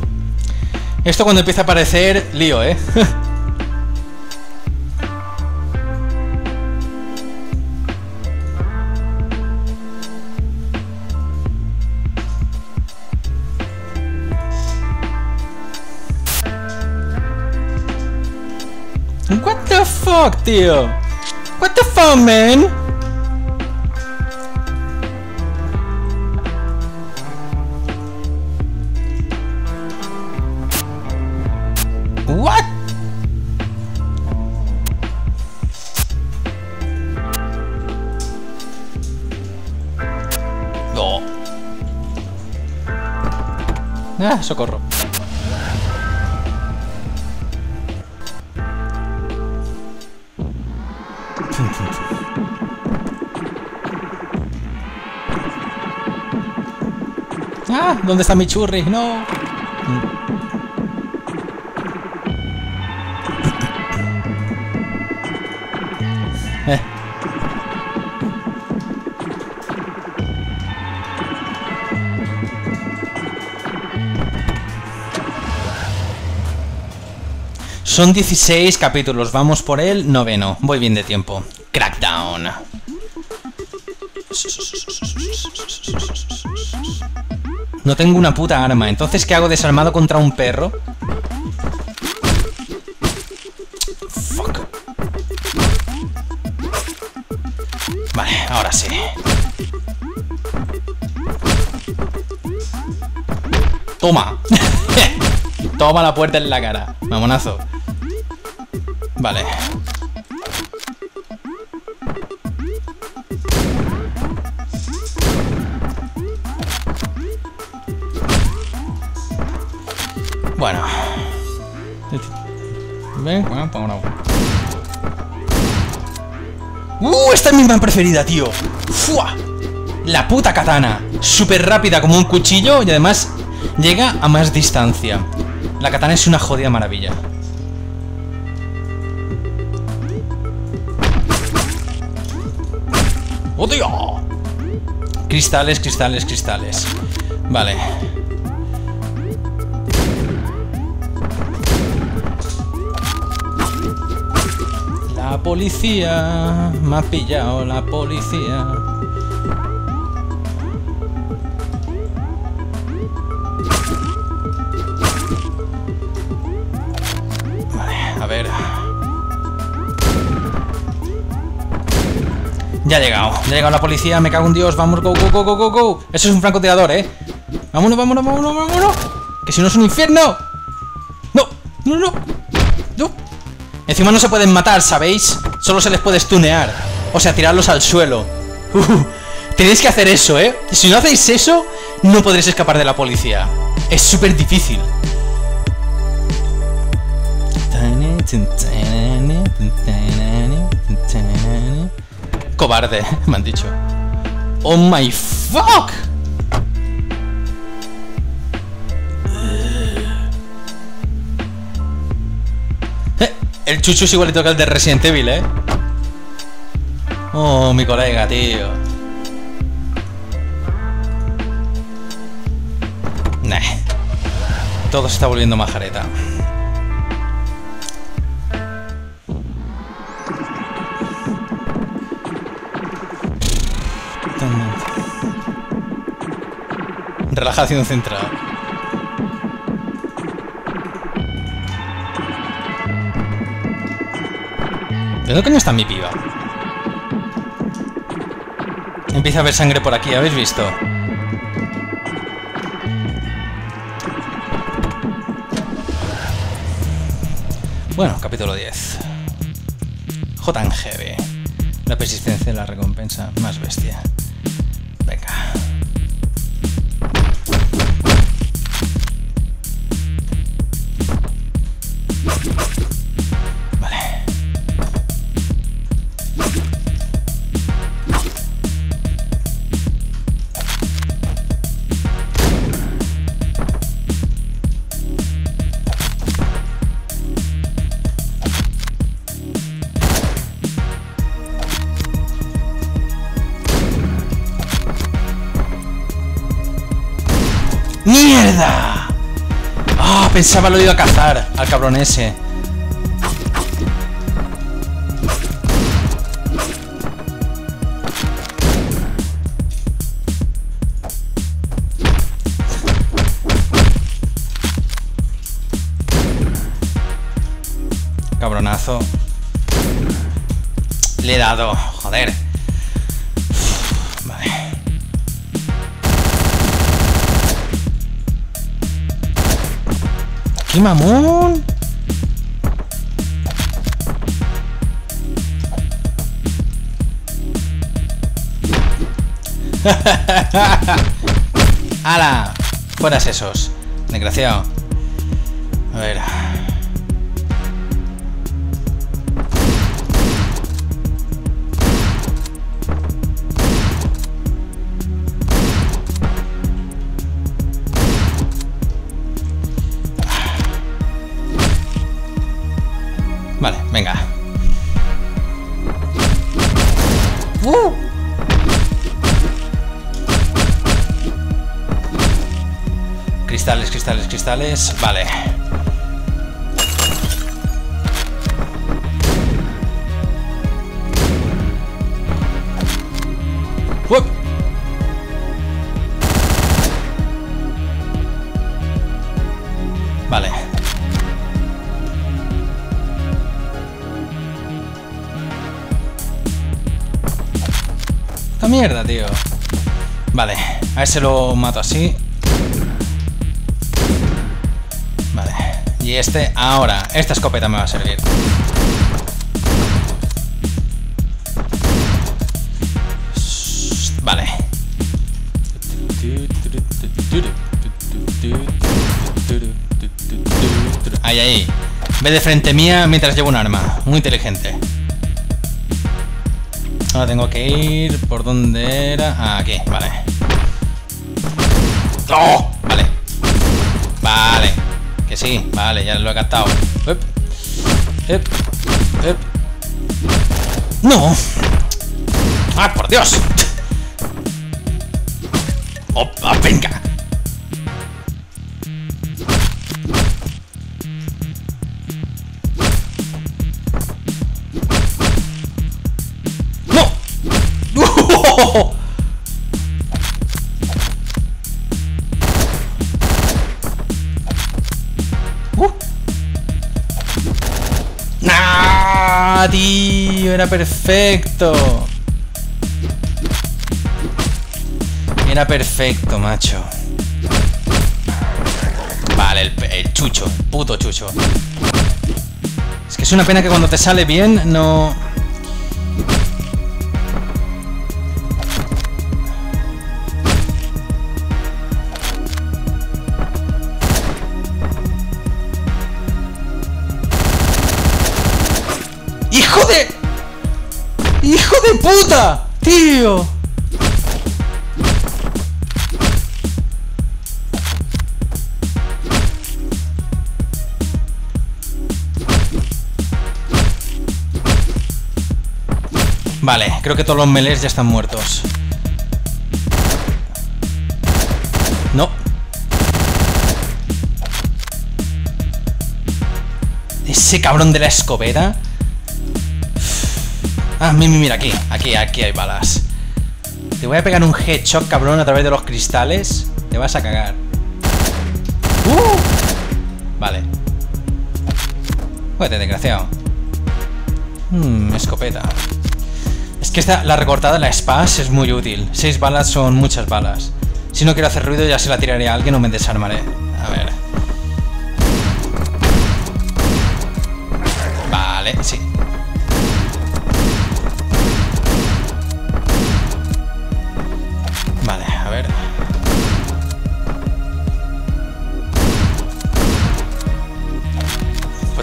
Esto cuando empieza a aparecer lío, ¿eh? What the fuck, tío? What the fuck, man? What? No. Ah, socorro. Ah, ¿dónde está mi churri? No. Son 16 capítulos, vamos por el 9º. Voy bien de tiempo. Crackdown. No tengo una puta arma. Entonces, ¿qué hago desarmado contra un perro? Fuck. Vale, ahora sí. Toma. Toma la puerta en la cara. Mamonazo. Vale. Bueno. Ven, bueno, Esta es mi man preferida, tío. ¡Fua! La puta katana. Súper rápida como un cuchillo y además llega a más distancia. La katana es una jodida maravilla. ¡Oh, tío! Cristales, cristales, cristales. Vale. La policía. Me ha pillado la policía. Vale, a ver. Ya ha llegado. Ya ha llegado la policía. Me cago en Dios. Vamos, go, go, go, go, go, go. Eso es un francotirador, eh. Vámonos, vámonos, vámonos, vámonos. Que si no es un infierno. No, no, no. Encima no se pueden matar, ¿sabéis? Solo se les puede stunear. O sea, tirarlos al suelo. Tenéis que hacer eso, ¿eh? Si no hacéis eso, no podréis escapar de la policía. Es súper difícil. Cobarde, me han dicho. ¡Oh, my fuck! El chuchu es igualito que el de Resident Evil, ¿eh? Oh, mi colega, tío. Nah. Todo se está volviendo majareta. Relajación central. ¿Dónde coño está mi piba? Empieza a haber sangre por aquí, ¿habéis visto? Bueno, capítulo 10. JNGB. La persistencia y la recompensa más bestia. Venga. ¡Mierda! ¡Ah! Oh, pensaba lo iba a cazar al cabrón ese. Cabronazo. Le he dado. Joder. ¡Qué mamón! ¡Hala! Fuera esos, desgraciado. A ver. Vale, venga. Cristales, cristales, cristales. Vale. Vale. Mierda, tío. Vale, a ver si lo mato así. Vale, y este ahora, esta escopeta me va a servir. Vale. Ahí, ahí. Ve de frente mía mientras llevo un arma. Muy inteligente. Ahora tengo que ir por donde era. Aquí, vale. ¡Oh! Vale. Vale. Que sí, vale, ya lo he captado. Up, up, up. ¡No! ¡Ah, por Dios! ¡Oh, venga! ¡Nah, tío! Era perfecto. Era perfecto, macho. Vale, el chucho, puto chucho. Es que es una pena que cuando te sale bien, no... ¡Hijo de puta! ¡Tío! Vale, creo que todos los melees ya están muertos. No. Ese cabrón de la escopeta. Ah, mira, aquí hay balas. Te voy a pegar un headshot, cabrón, a través de los cristales. Te vas a cagar. Vale. Jódete, desgraciado. Escopeta. Es que esta, la recortada, la SPAS, es muy útil. 6 balas son muchas balas. Si no quiero hacer ruido, ya se la tiraré a alguien o me desarmaré. A ver. Vale, sí.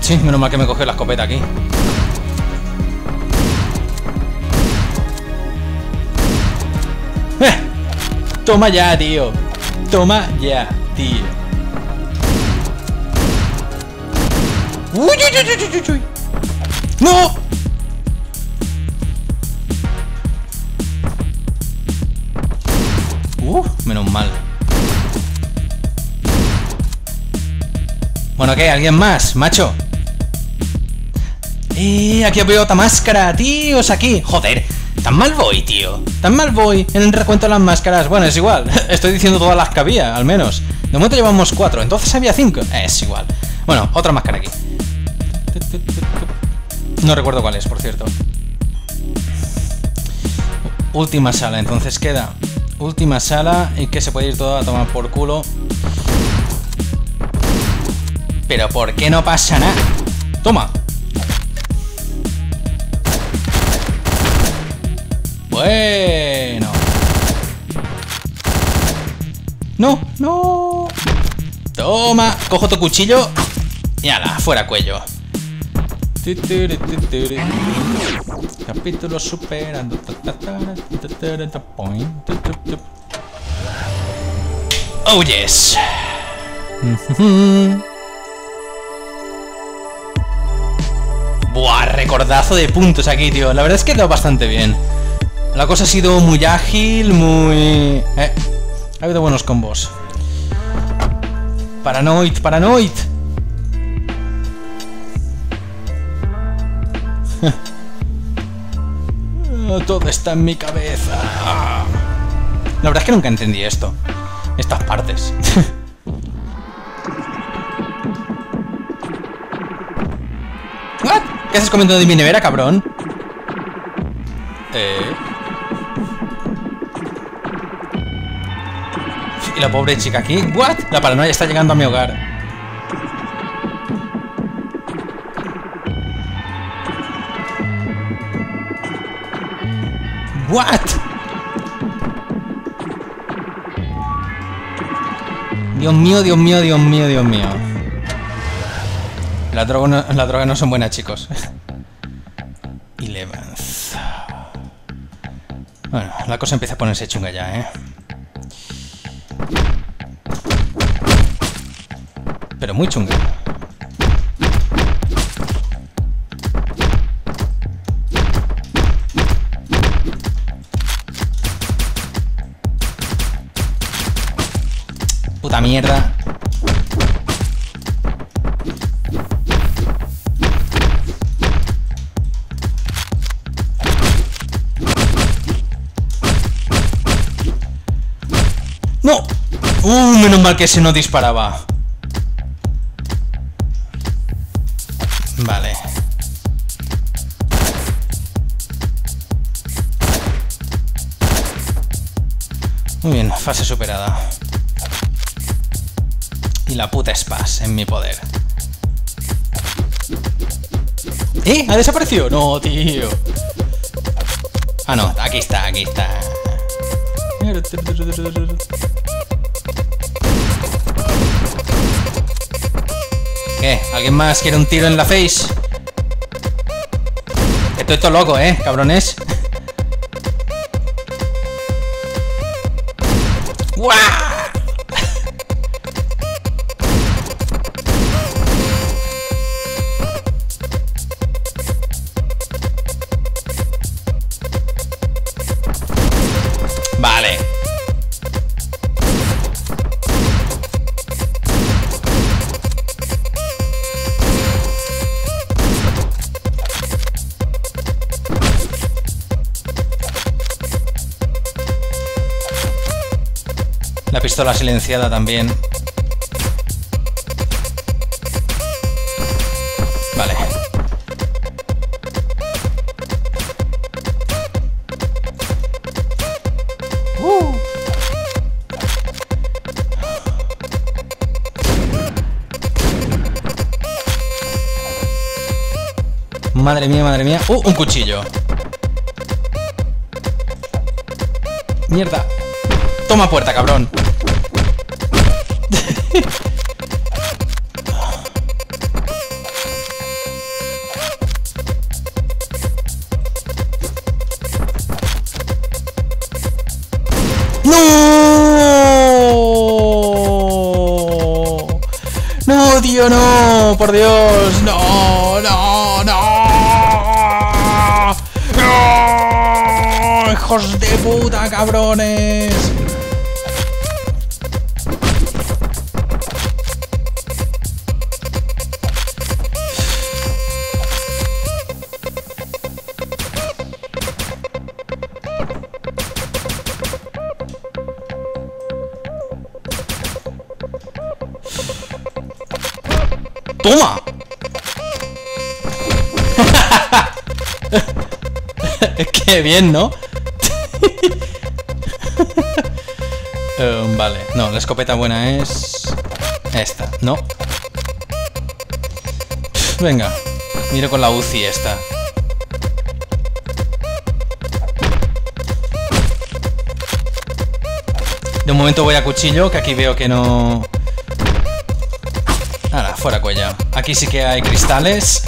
Sí, menos mal que me cogió la escopeta aquí. ¡Eh! Toma ya, tío. Toma ya, tío. ¡Uy, uy, uy, uy, uy, uy! ¡No! Menos mal. Bueno, ¿qué? ¿Alguien más, macho? Aquí veo otra máscara, tíos, aquí. Joder, tan mal voy, tío. Tan mal voy en el recuento de las máscaras. Bueno, es igual, estoy diciendo todas las que había, al menos. De momento llevamos 4, entonces había 5. Es igual. Bueno, otra máscara aquí. No recuerdo cuál es, por cierto. Última sala, entonces queda. Última sala y que se puede ir todo a tomar por culo. Pero ¿por qué no pasa nada? Toma. Bueno. No, no. Toma, cojo tu cuchillo y ala, fuera cuello. Capítulo superando. Oh yes. Buah, recordazo de puntos aquí, tío. La verdad es que ha quedado bastante bien. La cosa ha sido muy ágil, muy... ha habido buenos combos. Paranoid, paranoid. Todo está en mi cabeza. La verdad es que nunca entendí esto. Estas partes. ¿Qué haces comiendo de mi nevera, cabrón? Y la pobre chica aquí. ¿What? La paranoia está llegando a mi hogar. ¿What? Dios mío, Dios mío, Dios mío, Dios mío. Las drogas no son buenas, chicos. Eleventh. la cosa empieza a ponerse chunga ya, ¿eh? Pero muy chunga. Puta mierda. ¡No! Menos mal que ese no disparaba. Vale. Muy bien, fase superada. Y la puta Spaz en mi poder. ¿Eh? ¿Ha desaparecido? No, tío. Ah, no, aquí está, aquí está. ¿Qué? ¿Alguien más quiere un tiro en la face? Estoy todo loco, cabrones. ¡Guau! Vale. La pistola silenciada también. Vale. Madre mía, madre mía. Un cuchillo. Mierda. Toma puerta, cabrón. ¡No! ¡No, tío, no! ¡Por Dios! ¡No, no, no! ¡No! ¡Hijos de puta, cabrones! ¡Toma! ¡Qué bien, ¿no? Vale, no, la escopeta buena es... esta, ¿no? Venga, miro con la Uzi esta. De un momento voy a cuchillo, que aquí veo que no... Ahora, fuera cuello. Aquí sí que hay cristales.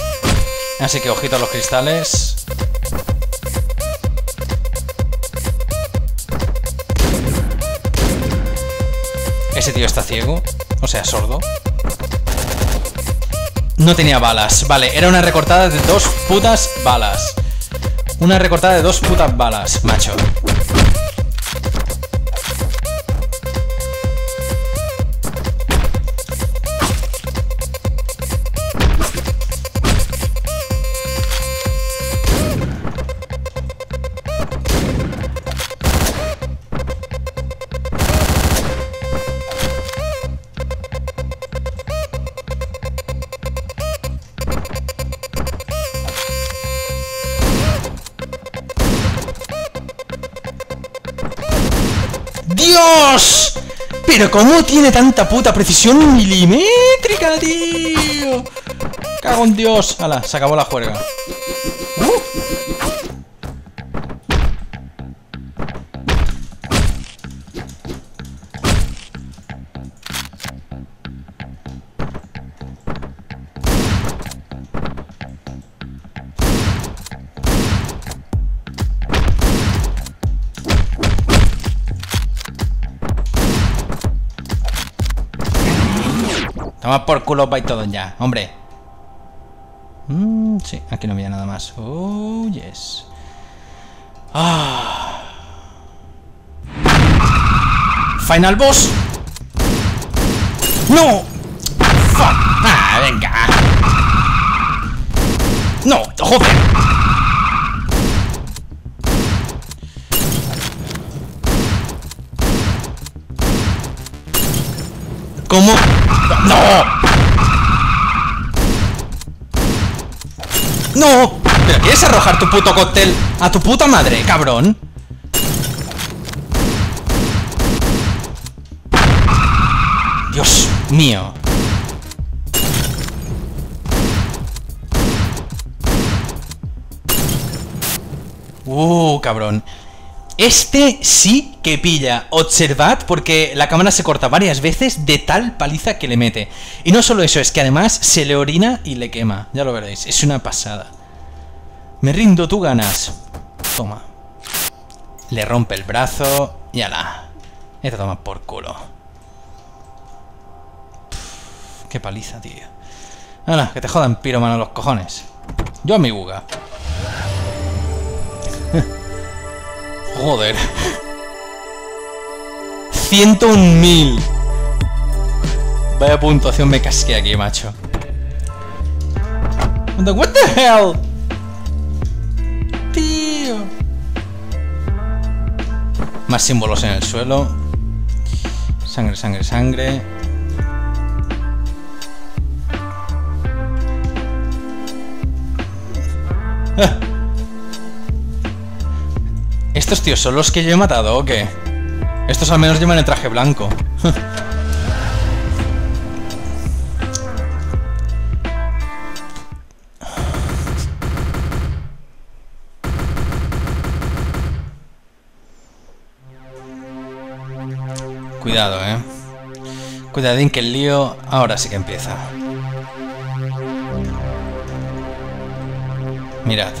Así que ojito a los cristales. Ese tío está ciego. O sea, sordo. No tenía balas. Vale, era una recortada de dos putas balas. Una recortada de dos putas balas, macho. ¡Dios! Pero ¿cómo tiene tanta puta precisión milimétrica, tío? ¡Cago en Dios! ¡Hala! Se acabó la juerga. Toma por culo, vais todos ya, hombre. Sí, aquí no había nada más. Oh, yes. Ah. Final boss. No. Fuck. Ah, venga. No, joder. ¿Cómo? ¡No! ¡No! ¿Pero quieres arrojar tu puto cóctel a tu puta madre, cabrón? ¡Dios mío! Cabrón. Este sí que pilla. Observad, porque la cámara se corta varias veces de tal paliza que le mete. Y no solo eso, es que además se le orina y le quema. Ya lo veréis, es una pasada. Me rindo, tú ganas. Toma. Le rompe el brazo y ala. Esto toma por culo. Pff, qué paliza, tío. Ala, que te jodan, piromano, los cojones. Yo a mi buga. Joder. 101.000. Vaya puntuación me casqué aquí, macho. What the hell? Tío. Más símbolos en el suelo. Sangre, sangre, sangre. Ah. ¿Estos tíos son los que yo he matado o qué? Estos al menos llevan el traje blanco. Cuidado, Cuidadín que el lío ahora sí que empieza. Mirad.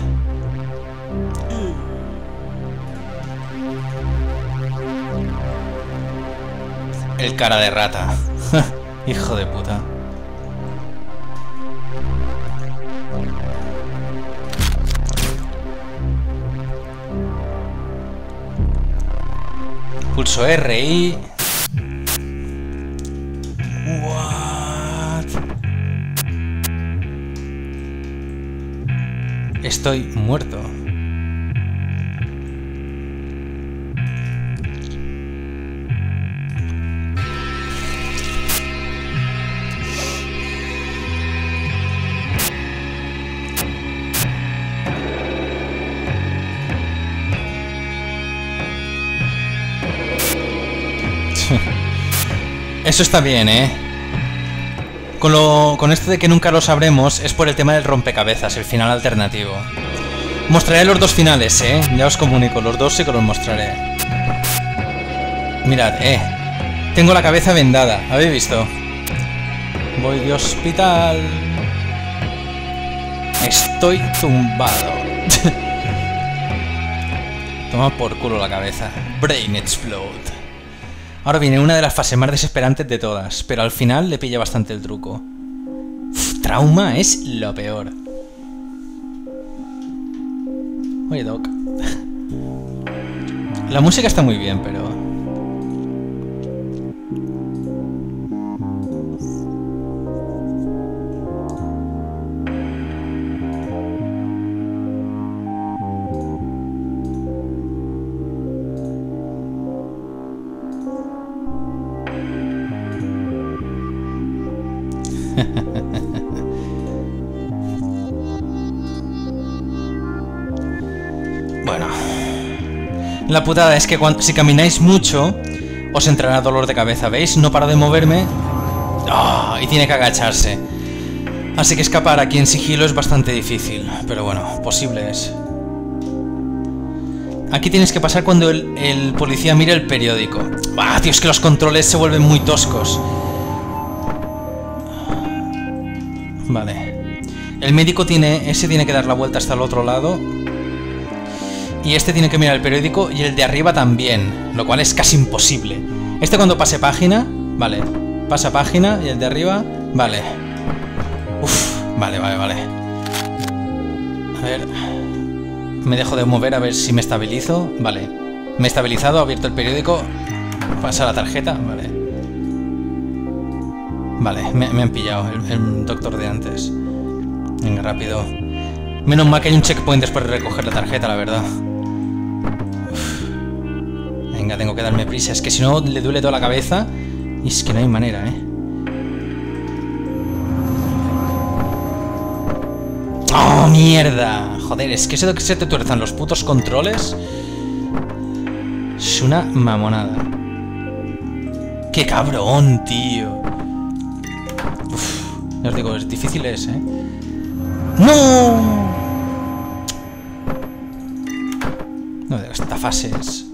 El cara de rata. Hijo de puta. Pulso R y... What? Estoy muerto. Eso está bien, Con esto de que nunca lo sabremos, es por el tema del rompecabezas, el final alternativo. Mostraré los dos finales, Ya os comunico, los dos sí que los mostraré. Mirad, Tengo la cabeza vendada, ¿habéis visto? Voy de hospital. Estoy tumbado. Toma por culo la cabeza. Brain explode. Ahora viene una de las fases más desesperantes de todas, pero al final le pilla bastante el truco. Uf, trauma es lo peor. Oye, Doc. La música está muy bien, pero... Bueno, la putada es que si camináis mucho os entrará dolor de cabeza, ¿veis? No paro de moverme. ¡Oh! Y tiene que agacharse. Así que escapar aquí en sigilo es bastante difícil, pero bueno, posible es. Aquí tienes que pasar cuando el policía mira el periódico. ¡Ah, tío! Es que los controles se vuelven muy toscos. Vale. El médico tiene que dar la vuelta hasta el otro lado. Y este tiene que mirar el periódico y el de arriba también. Lo cual es casi imposible. Este cuando pase página... Vale. Pasa página y el de arriba. Vale. Uf, vale, vale, vale. A ver. Me dejo de mover a ver si me estabilizo. Vale. Me he estabilizado, he abierto el periódico. Pasa la tarjeta. Vale. Vale, me han pillado el doctor de antes. Venga, rápido. Menos mal que hay un checkpoint después de recoger la tarjeta, la verdad. Uf. Venga, tengo que darme prisa. Es que si no le duele toda la cabeza. Y es que no hay manera, ¿eh? ¡Oh, mierda! Joder, es que eso que se te tuerzan los putos controles es una mamonada. ¡Qué cabrón, tío! Uf, ya os digo, es difícil es, ¿eh? ¡No! No, esta fase es...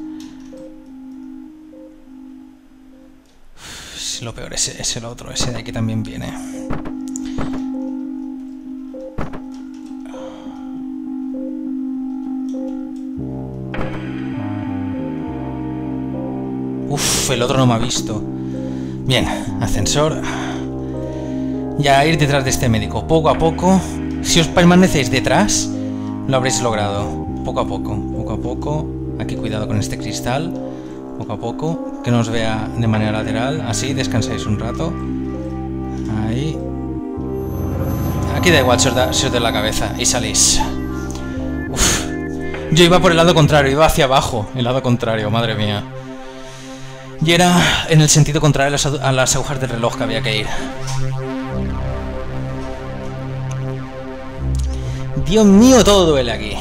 Lo peor es el otro, ese de aquí también viene. Uff, el otro no me ha visto. Bien, ascensor. Ya ir detrás de este médico, poco a poco. Si os permanecéis detrás, lo habréis logrado. Poco a poco, poco a poco. Aquí cuidado con este cristal. Poco a poco, que no os vea de manera lateral, así descansáis un rato. Ahí. Aquí da igual, se os da la cabeza y salís. Uf. Yo iba por el lado contrario, iba hacia abajo, el lado contrario, madre mía. Y era en el sentido contrario a las agujas del reloj que había que ir. Dios mío, todo duele aquí.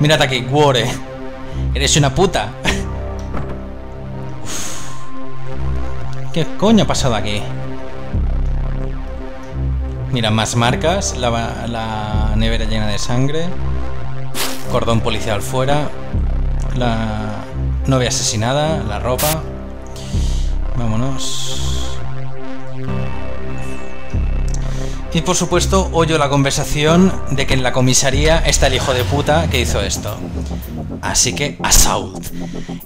Mirad aquí, Gore. Eres una puta. Uf. ¿Qué coño ha pasado aquí? Mira, más marcas. La nevera llena de sangre. Cordón policial fuera. La novia asesinada. La ropa. Vámonos. Y por supuesto, oyo la conversación de que en la comisaría está el hijo de puta que hizo esto. Así que, assault.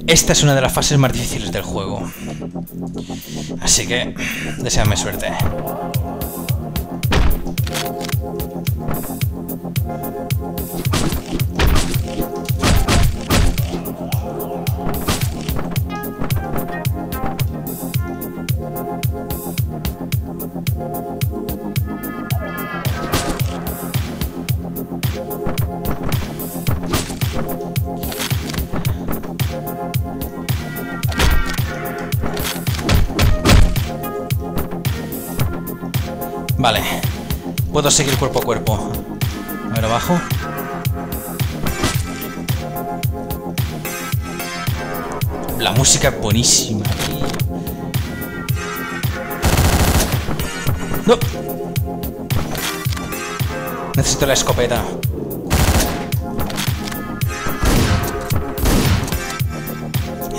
Esta es una de las fases más difíciles del juego. Así que, deséame suerte. Vale, puedo seguir cuerpo a cuerpo. A ver, abajo. La música es buenísima. ¡No! Necesito la escopeta.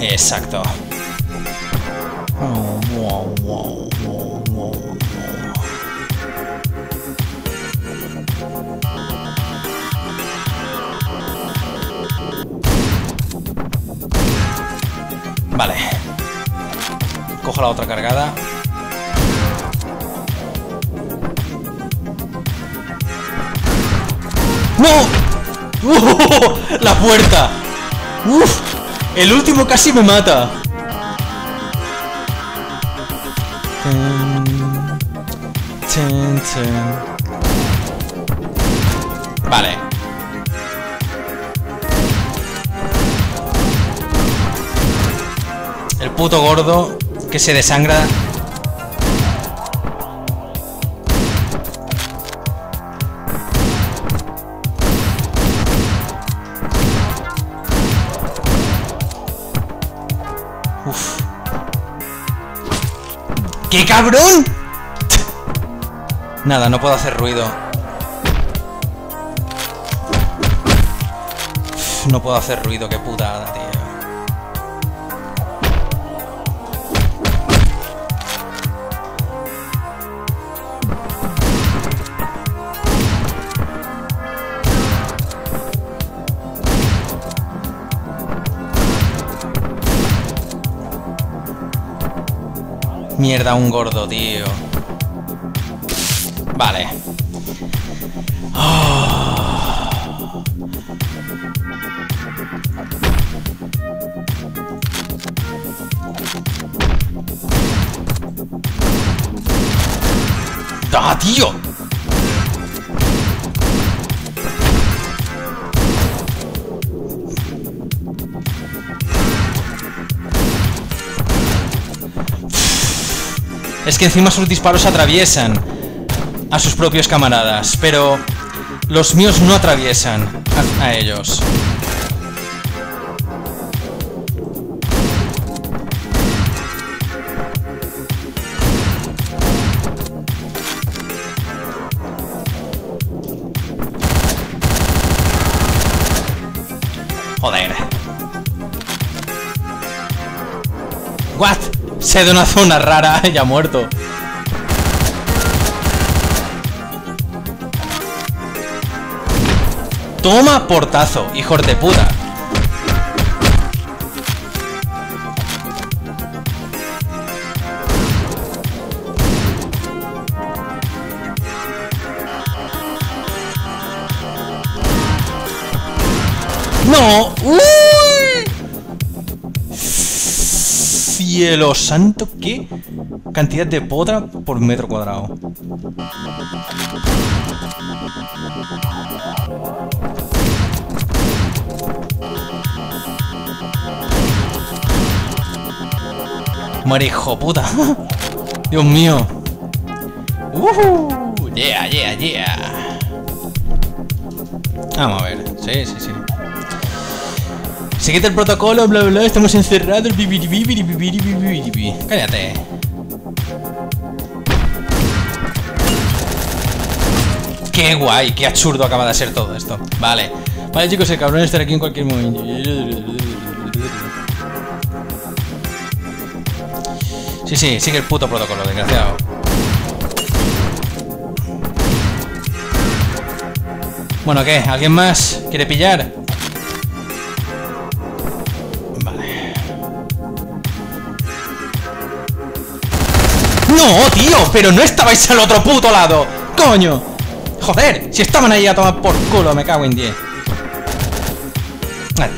Exacto. Oh, wow, wow, wow, wow. Vale. Cojo la otra cargada. ¡No! ¡La puerta! ¡Uf! El último casi me mata. Vale. El puto gordo que se desangra. Uf. ¡Qué cabrón! Nada, no puedo hacer ruido. Uf, no puedo hacer ruido, qué putada, tío. Mierda, un gordo, tío. Vale. Oh. ¡Ah, tío! Es que encima sus disparos atraviesan a sus propios camaradas, pero los míos no atraviesan a ellos. Joder. What? Se de una zona rara, ya muerto. Toma portazo, hijos de puta. ¡No! ¡Uy! ¡Cielo santo! ¡Qué cantidad de potra por metro cuadrado! ¡Muere, hijo puta! ¡Dios mío! ¡Uh! ¡Yeah, yeah, yeah! Vamos a ver. Sí, sí, sí. Se quita el protocolo, bla, bla, bla, estamos encerrados. Cállate. Qué guay, qué absurdo acaba de ser todo esto. Vale, vale, chicos, el cabrón estará aquí en cualquier momento. Sí, sí, sigue el puto protocolo, desgraciado. Bueno, ¿qué? ¿Alguien más quiere pillar? No, tío, pero no estabais al otro puto lado. Coño. Joder, si estaban ahí a tomar por culo, me cago en 10.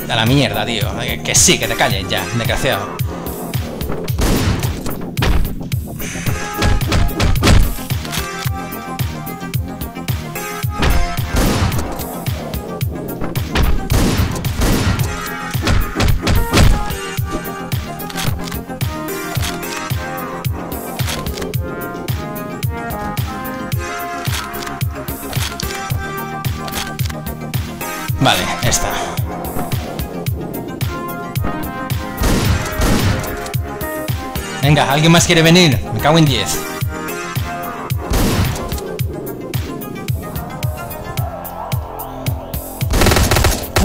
A la mierda, tío. Que sí, que te calles ya, desgraciado. Vale, esta. Venga, ¿alguien más quiere venir? Me cago en 10.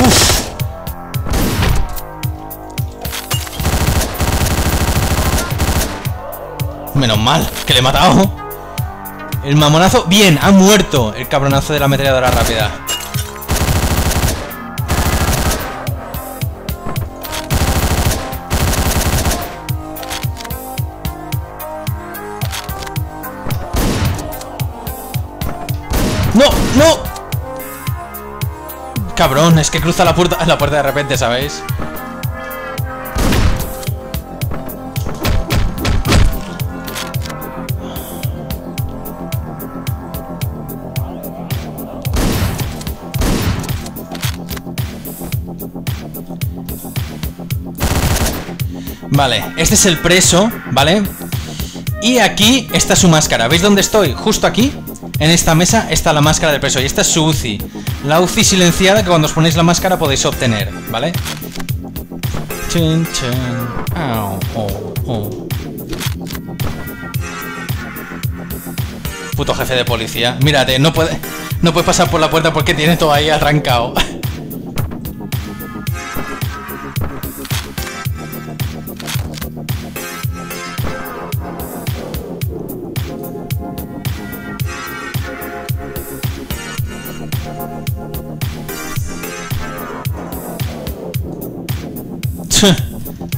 Uf. Menos mal, que le he matado. El mamonazo, bien, ha muerto el cabronazo de la ametralladora rápida. ¡No! ¡No! Cabrón, es que cruza la puerta de repente, ¿sabéis? Vale, este es el preso, ¿vale? Y aquí está su máscara. ¿Veis dónde estoy? Justo aquí. En esta mesa está la máscara del preso y esta es su UCI. La UCI silenciada que cuando os ponéis la máscara podéis obtener, ¿vale? Chin, chin. Au, oh, oh. Puto jefe de policía. Mírate, no puedes pasar por la puerta porque tiene todo ahí arrancado.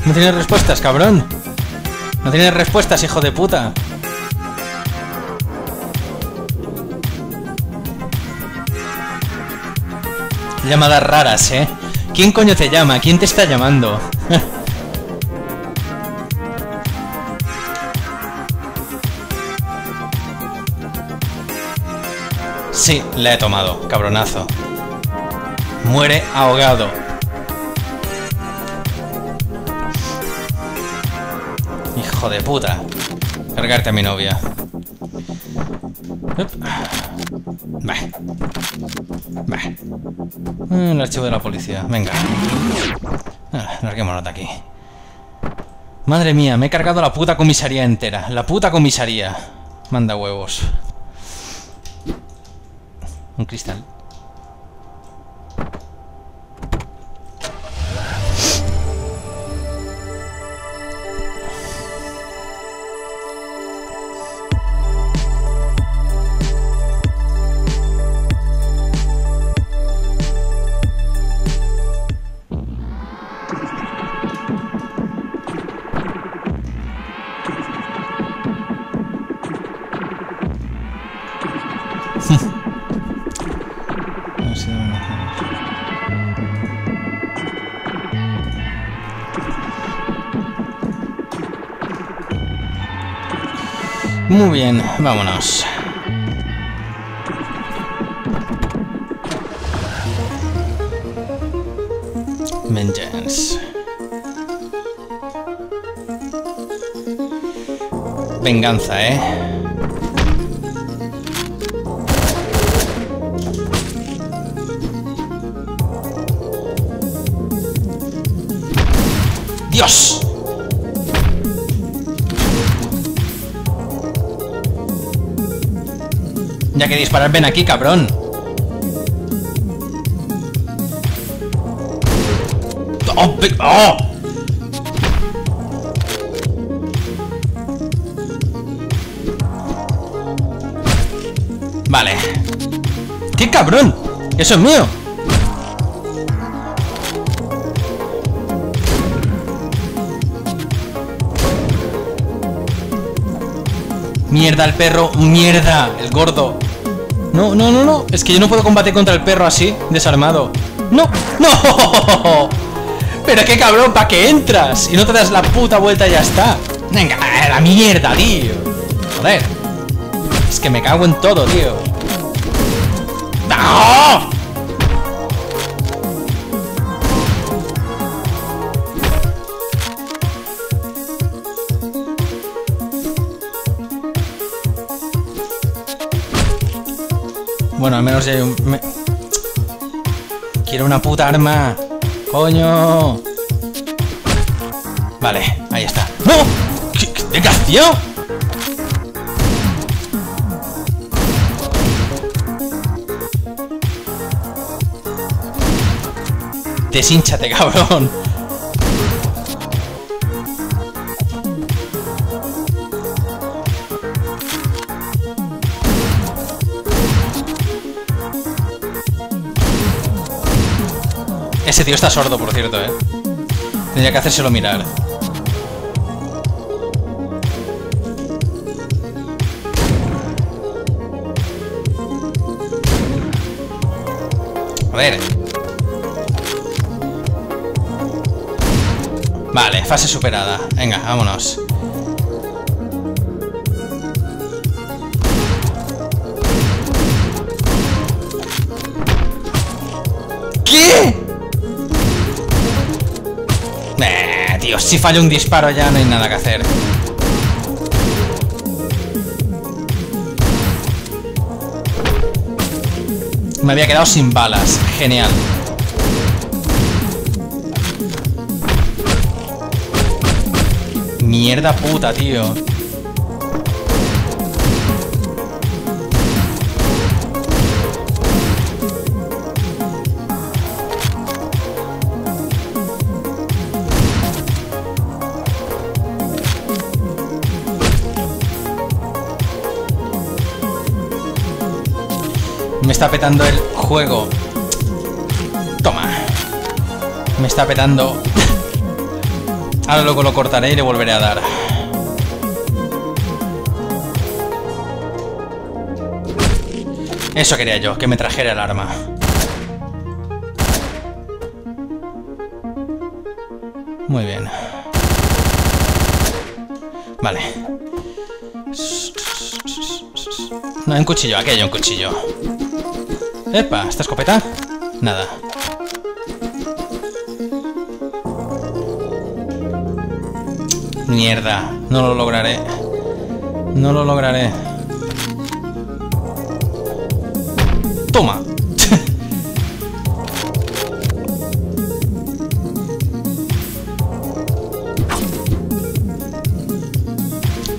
No tienes respuestas, cabrón. No tienes respuestas, hijo de puta. Llamadas raras, ¿eh? ¿Quién coño te llama? ¿Quién te está llamando? Sí, la he tomado, cabronazo. Muere ahogado. Hijo de puta. Cargarte a mi novia. Vale. Vale. El archivo de la policía. Venga. Larguémonos de aquí. Madre mía, me he cargado la puta comisaría entera. La puta comisaría. Manda huevos. Un cristal. Muy bien, vámonos. Vengeance. Venganza, ¿eh? ¡Dios! Ya que disparar, ven aquí, cabrón. ¡Oh! ¡Oh! Vale. ¡Qué cabrón! ¡Eso es mío! Mierda, el perro. Mierda, el gordo. No, no, no, no. Es que yo no puedo combatir contra el perro así, desarmado. No, no. Pero qué cabrón, ¿para qué entras? Y no te das la puta vuelta y ya está. Venga, a la mierda, tío. Joder. Es que me cago en todo, tío. ¡No! Bueno, al menos ya hay un... Quiero una puta arma. ¡Coño! Vale, ahí está. ¡No! ¿Qué desgraciado? Deshínchate, cabrón. Ese tío está sordo, por cierto, ¿eh? Tendría que hacérselo mirar. A ver. Vale, fase superada. Venga, vámonos. ¿Qué? Dios, si fallo un disparo ya no hay nada que hacer. Me había quedado sin balas. Genial. Mierda puta, tío. Me está petando el juego. Toma. Me está petando. Ahora luego lo cortaré y le volveré a dar. Eso quería yo, que me trajera el arma. Muy bien. Vale. No, un cuchillo, aquí hay un cuchillo. Epa, ¿esta escopeta? Nada. Mierda, no lo lograré. No lo lograré. Toma.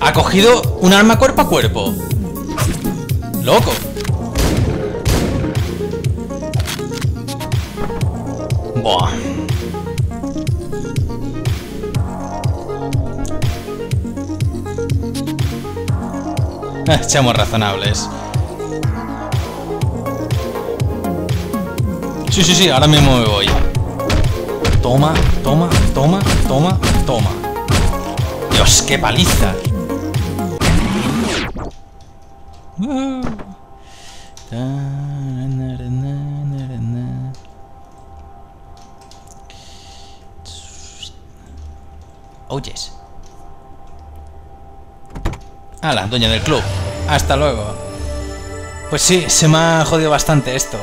Ha cogido un arma cuerpo a cuerpo. Loco. Buah. Seamos razonables. Sí, ahora mismo me voy. Toma, toma, toma, toma, toma. Dios, qué paliza. Oyes. Ala, dueño del club. Hasta luego. Pues sí, se me ha jodido bastante esto.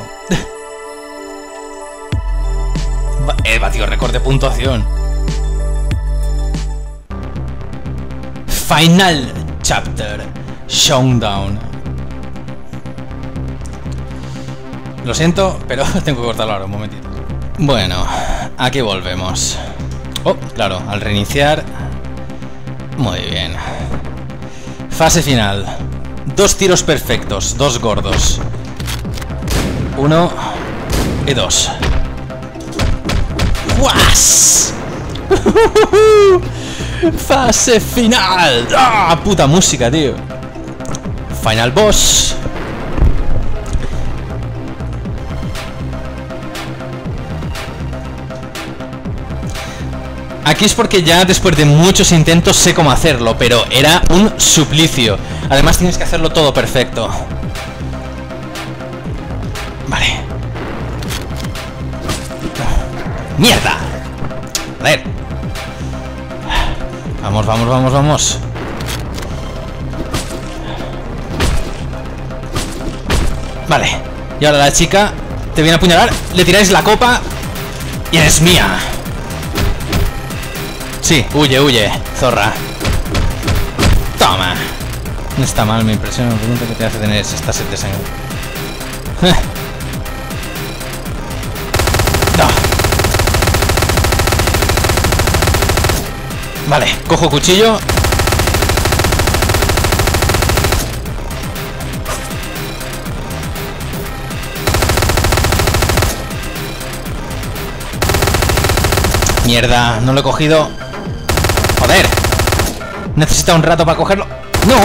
He batido récord de puntuación. Final Chapter Showdown. Lo siento, pero tengo que cortarlo ahora un momentito. Bueno, aquí volvemos. Oh, claro, al reiniciar. Muy bien. Fase final. 2 tiros perfectos, 2 gordos. 1 y 2. ¡Guas! ¡Fase final! ¡Ah! Puta música, tío. Final boss. Aquí es porque ya después de muchos intentos sé cómo hacerlo, pero era un suplicio. Además tienes que hacerlo todo perfecto. Vale. ¡Mierda! A ver. Vamos, vamos, vamos, vamos. Vale. Y ahora la chica te viene a apuñalar, le tiráis la copa y eres mía. Sí, huye, huye, zorra. Toma. No está mal, me impresiona. Lo único que te hace tener es esta sed de sangre. Vale, cojo cuchillo. Mierda, no lo he cogido. Joder. Necesita un rato para cogerlo. No.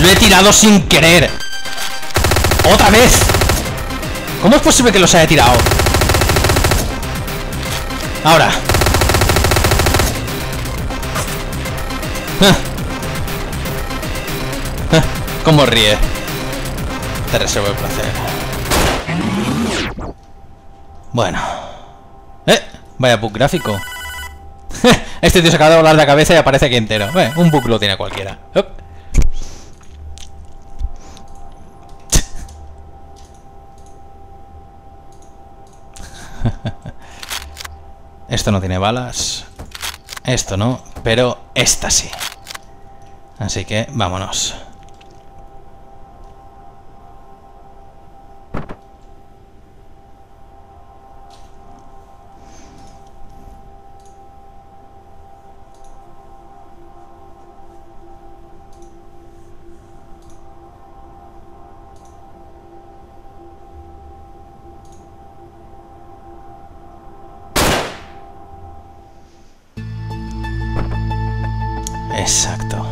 Lo he tirado sin querer. Otra vez. ¿Cómo es posible que los haya tirado? Ahora. ¿Cómo ríe? Te reservo el placer. Bueno. Vaya bug gráfico. Este tío se acaba de volar la cabeza y aparece aquí entero. Un bug lo tiene cualquiera. Esto no tiene balas. Esto no, pero esta sí. Así que vámonos. Exacto.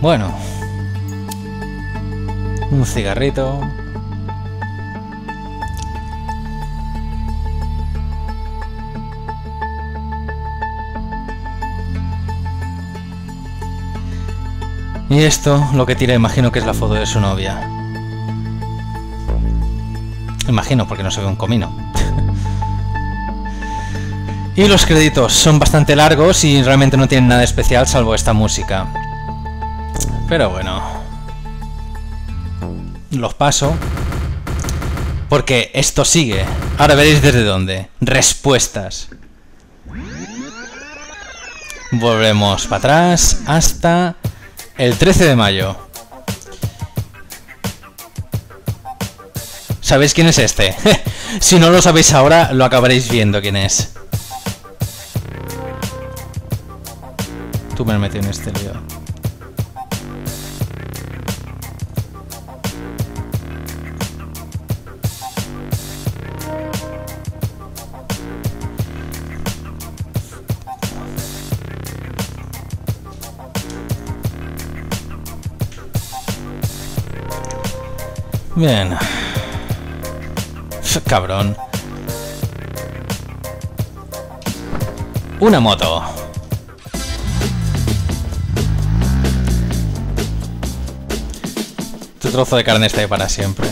Bueno. Un cigarrito. Y esto, lo que tira, imagino que es la foto de su novia. Imagino, porque no se ve un comino. Y los créditos son bastante largos y realmente no tienen nada especial salvo esta música. Pero bueno, los paso, porque esto sigue. Ahora veréis desde dónde. Respuestas. Volvemos para atrás hasta el 13 de mayo. ¿Sabéis quién es este? Si no lo sabéis ahora, lo acabaréis viendo quién es. Tú me has metido en este lío. Bien. Cabrón. Una moto. Tu trozo de carne está ahí para siempre.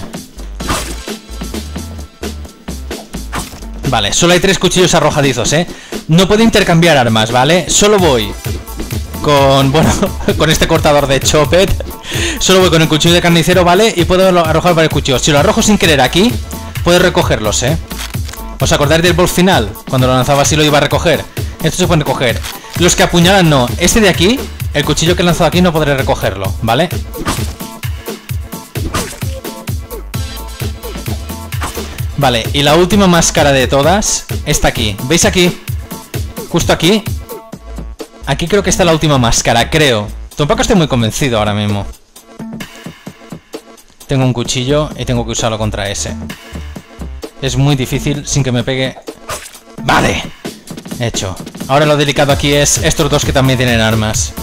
Vale, solo hay 3 cuchillos arrojadizos, ¿eh? No puedo intercambiar armas, ¿vale? Solo voy con... bueno, con este cortador de chopet. Solo voy con el cuchillo de carnicero, ¿vale? Y puedo arrojar varios cuchillos. Si lo arrojo sin querer aquí, puedo recogerlos, ¿eh? ¿Os acordáis del boss final? Cuando lo lanzaba así lo iba a recoger. Estos se pueden recoger. Los que apuñalan no. Este de aquí, el cuchillo que he lanzado aquí no podré recogerlo, ¿vale? Vale, y la última máscara de todas está aquí. ¿Veis aquí? Justo aquí. Aquí creo que está la última máscara, creo. Tampoco estoy muy convencido ahora mismo. Tengo un cuchillo y tengo que usarlo contra ese. Es muy difícil sin que me pegue. Vale, hecho. Ahora lo delicado aquí es estos dos que también tienen armas.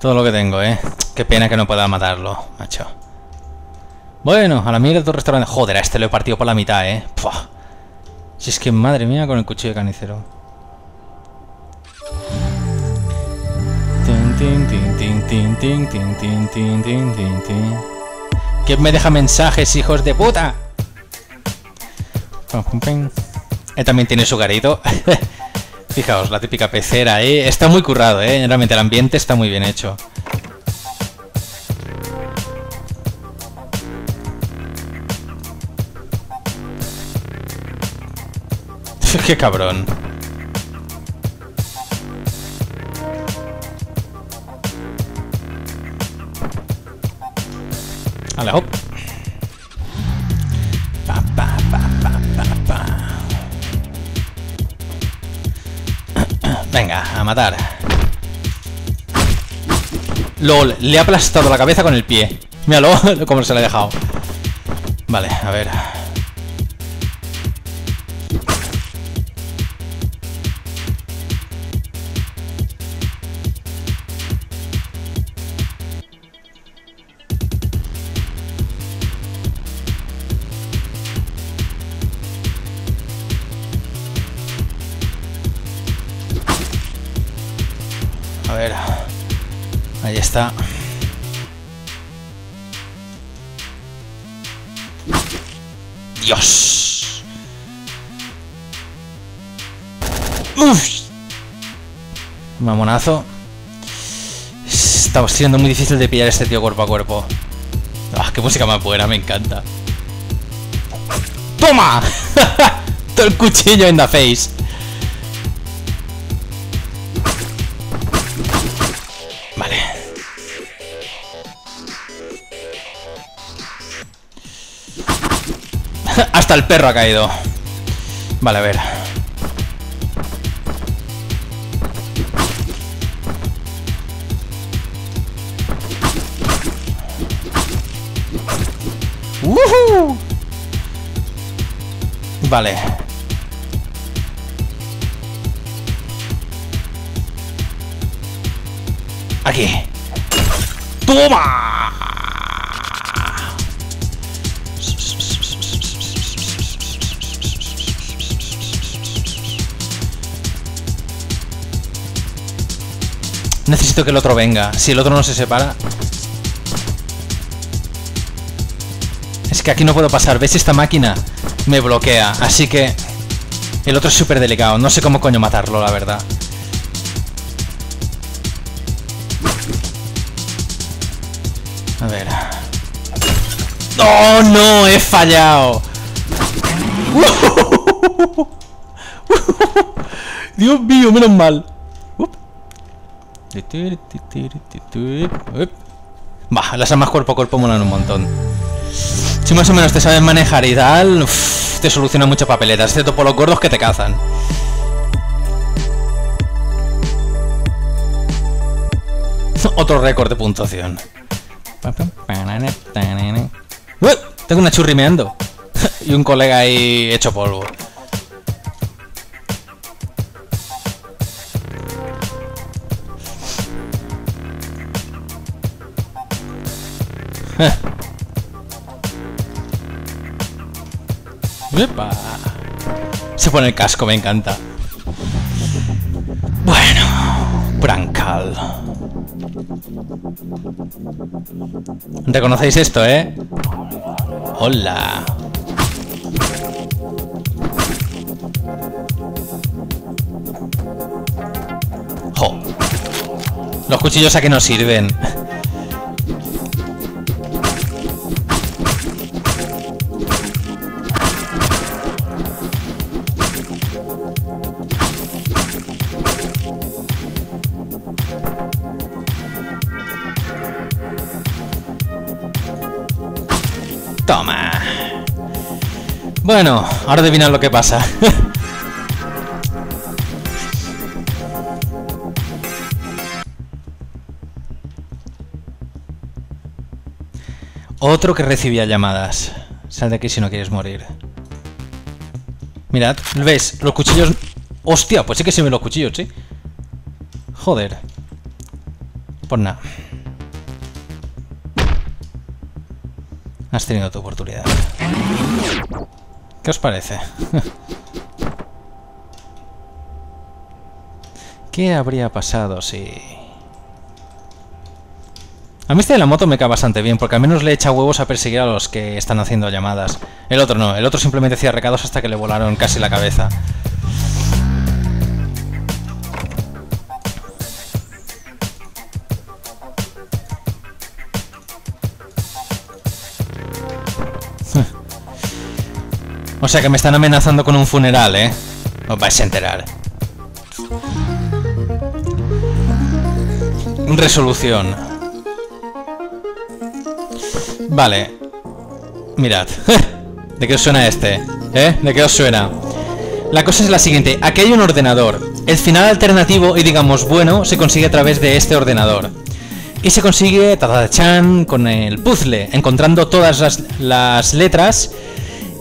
Todo lo que tengo, ¿eh? Qué pena que no pueda matarlo, macho. Bueno, a la mierda de tu restaurante. Joder, a este lo he partido por la mitad, ¿eh? Pua. Si es que madre mía con el cuchillo de carnicero. ¿Quién me deja mensajes, hijos de puta? Él también tiene su garito. Fijaos, la típica pecera, ¿eh? Está muy currado, ¿eh? Realmente el ambiente está muy bien hecho. ¡Qué cabrón! ¡Ale, hop! Pa, pa, pa, pa, pa, pa. Venga, a matar. ¡Lol! Le ha aplastado la cabeza con el pie. Míralo, cómo se le ha dejado. Vale, a ver... ahí está. Dios. Uf. Mamonazo. Está siendo muy difícil de pillar este tío cuerpo a cuerpo. Ah, qué música más buena, me encanta. ¡Toma! Todo el cuchillo en la face. Hasta el perro ha caído. Vale, a ver. ¡Woohoo! Vale. Aquí. ¡Toma! Necesito que el otro venga. Si el otro no se separa... Es que aquí no puedo pasar. ¿Ves? Esta máquina me bloquea. Así que... El otro es súper delicado. No sé cómo coño matarlo, la verdad. A ver... ¡Oh, no! ¡He fallado! ¡Dios mío! Menos mal. Bah, las armas cuerpo a cuerpo molan un montón. Si más o menos te sabes manejar y tal, uf, te soluciona muchas papeletas, excepto por los gordos que te cazan. Otro récord de puntuación. ¡Uy! Tengo una churri meando. Y un colega ahí hecho polvo. Epa. Se pone el casco, me encanta. Bueno, Brancal. ¿Reconocéis esto, eh? Hola. Jo. Los cuchillos a que no sirven. Toma. Bueno, ahora adivinad lo que pasa. Otro que recibía llamadas. Sal de aquí si no quieres morir. Mirad, ¿ves? Los cuchillos... Hostia, pues sí que se ven los cuchillos, ¿sí? Joder. Pues nada. Has tenido tu oportunidad. ¿Qué os parece? ¿Qué habría pasado si...? A mí este de la moto me cae bastante bien, porque al menos le echa huevos a perseguir a los que están haciendo llamadas. El otro no, el otro simplemente hacía recados hasta que le volaron casi la cabeza. O sea que me están amenazando con un funeral, ¿eh? Os vais a enterar. Resolución. Vale. Mirad. ¿De qué os suena este? ¿Eh? ¿De qué os suena? La cosa es la siguiente. Aquí hay un ordenador. El final alternativo y digamos bueno se consigue a través de este ordenador. Y se consigue tadachan con el puzzle, encontrando todas las letras...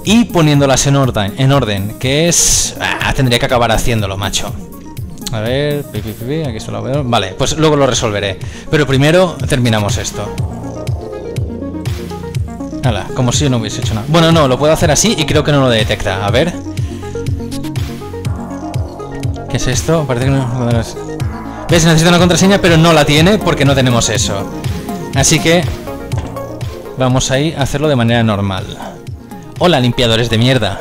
Y poniéndolas en orden, que es... Ah, tendría que acabar haciéndolo, macho. A ver... Aquí solo veo... Vale, pues luego lo resolveré. Pero primero terminamos esto. Hala, como si yo no hubiese hecho nada. Bueno, no, lo puedo hacer así y creo que no lo detecta. A ver... ¿Qué es esto? Parece que no... ¿Ves? Necesito una contraseña, pero no la tiene porque no tenemos eso. Así que... Vamos ahí a hacerlo de manera normal. Hola, limpiadores de mierda.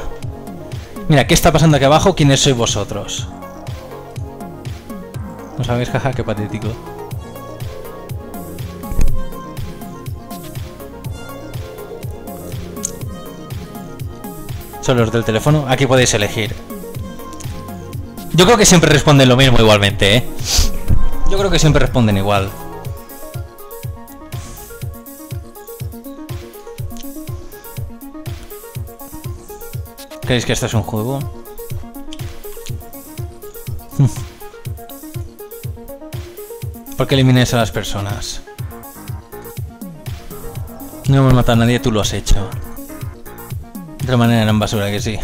Mira, ¿qué está pasando aquí abajo? ¿Quiénes sois vosotros? ¿No sabéis? Jaja, qué patético. Son los del teléfono. Aquí podéis elegir. Yo creo que siempre responden lo mismo igualmente, ¿eh? Yo creo que siempre responden igual. ¿Creéis que esto es un juego? ¿Por qué elimináis a las personas? No hemos matado a nadie, tú lo has hecho. De otra manera eran basura, que sí.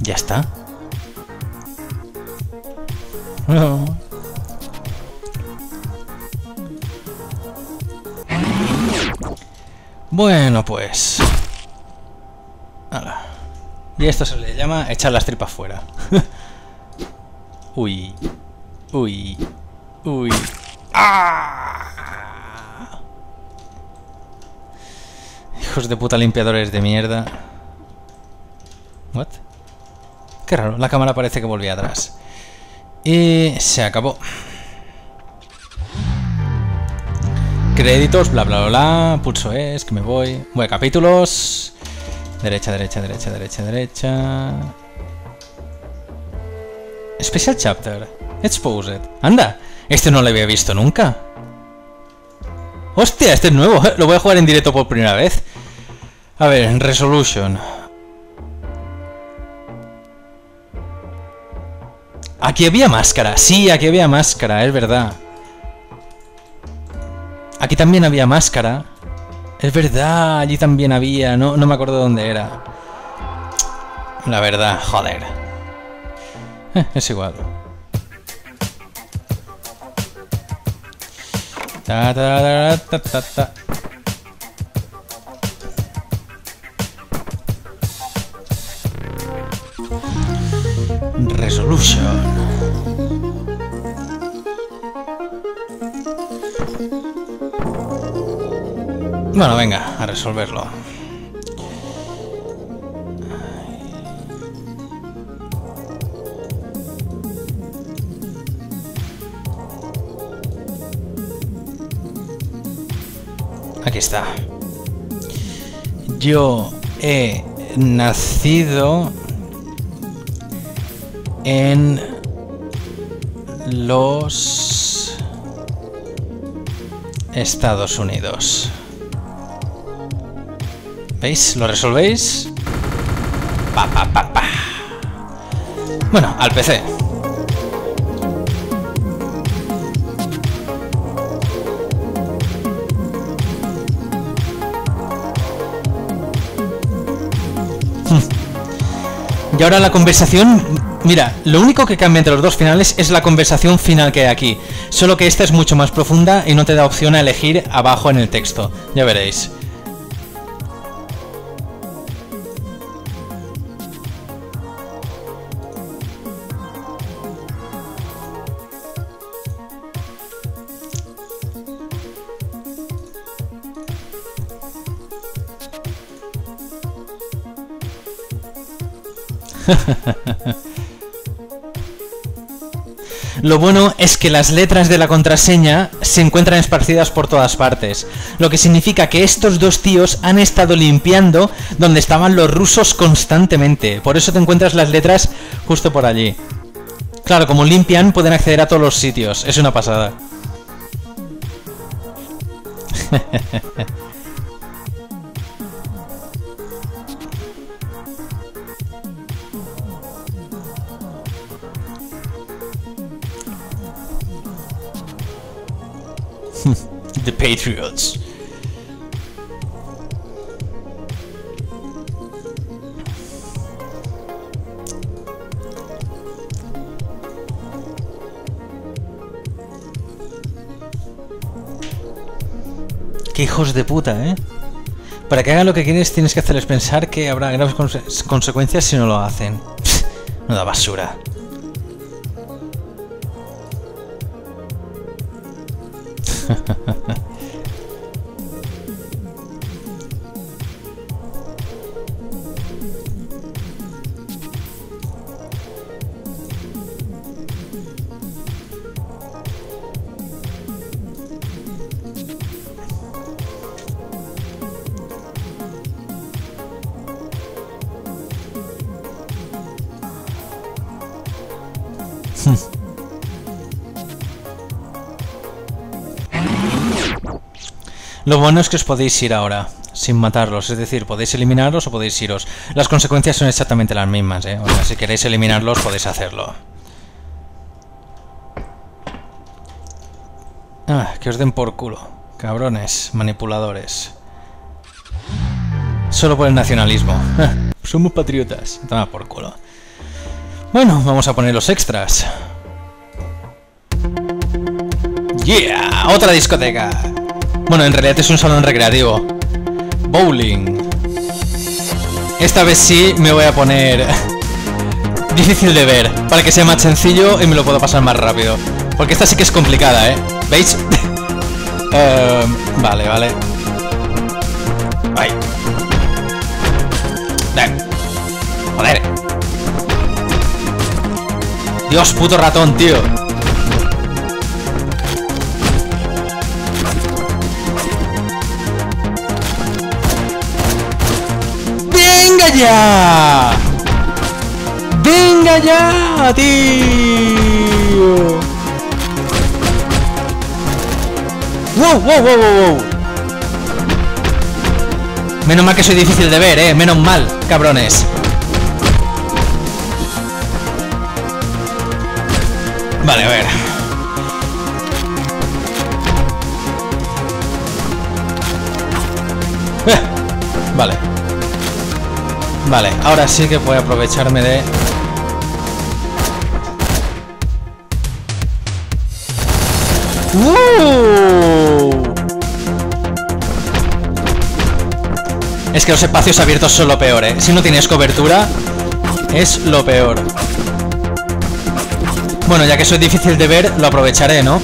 Ya está. No. Bueno, pues... Ala. Y esto se le llama echar las tripas fuera. Uy. Uy. Uy. ¡Ah! Hijos de puta limpiadores de mierda. ¿What? Qué raro, la cámara parece que volvía atrás. Y se acabó. Créditos, bla bla bla, pulso es, que me voy. Voy a capítulos. Derecha, derecha, derecha, derecha, derecha. Special Chapter. Exposed. Anda, este no lo había visto nunca. Hostia, este es nuevo. Lo voy a jugar en directo por primera vez. A ver, Resolution. Aquí había máscara. Sí, aquí había máscara, es verdad. Aquí también había máscara. Es verdad, allí también había. No me acuerdo dónde era. La verdad, joder. Es igual. Ta, ta, ta, ta, ta. Resolution. Bueno, venga, a resolverlo. Aquí está. Yo he nacido en los Estados Unidos. ¿Veis? ¿Lo resolvéis? Pa, pa, pa, pa. Bueno, al PC. Y ahora la conversación... Mira, lo único que cambia entre los dos finales es la conversación final que hay aquí. Solo que esta es mucho más profunda y no te da opción a elegir abajo en el texto. Ya veréis. Lo bueno es que las letras de la contraseña se encuentran esparcidas por todas partes, lo que significa que estos dos tíos han estado limpiando donde estaban los rusos constantemente, por eso te encuentras las letras justo por allí. Claro, como limpian pueden acceder a todos los sitios, es una pasada. The Patriots. Qué hijos de puta, ¿eh? Para que hagan lo que quieres tienes que hacerles pensar que habrá graves consecuencias si no lo hacen. No da basura. Lo bueno es que os podéis ir ahora. sin matarlos, es decir, podéis eliminarlos o podéis iros. Las consecuencias son exactamente las mismas, ¿eh? O sea, si queréis eliminarlos podéis hacerlo. Ah, que os den por culo, cabrones, manipuladores. Solo por el nacionalismo. Somos patriotas. Toma por culo. Bueno, vamos a poner los extras. ¡Yeah! ¡Otra discoteca! Bueno, en realidad es un salón recreativo. Bowling. Esta vez sí me voy a poner... difícil de ver, para que sea más sencillo y me lo puedo pasar más rápido. Porque esta sí que es complicada, ¿eh? ¿Veis? Vale, vale. Ay. Joder. Dios, puto ratón, tío. ¡Venga ya! ¡Venga ya, tío! ¡Wow, wow, wow, wow! Menos mal que soy difícil de ver, ¿eh? Menos mal, cabrones. Vale, a ver. Vale. Vale, ahora sí que puedo aprovecharme de... ¡Wow! Es que los espacios abiertos son lo peor, ¿eh? Si no tienes cobertura, es lo peor. Bueno, ya que soy difícil de ver, lo aprovecharé, ¿no?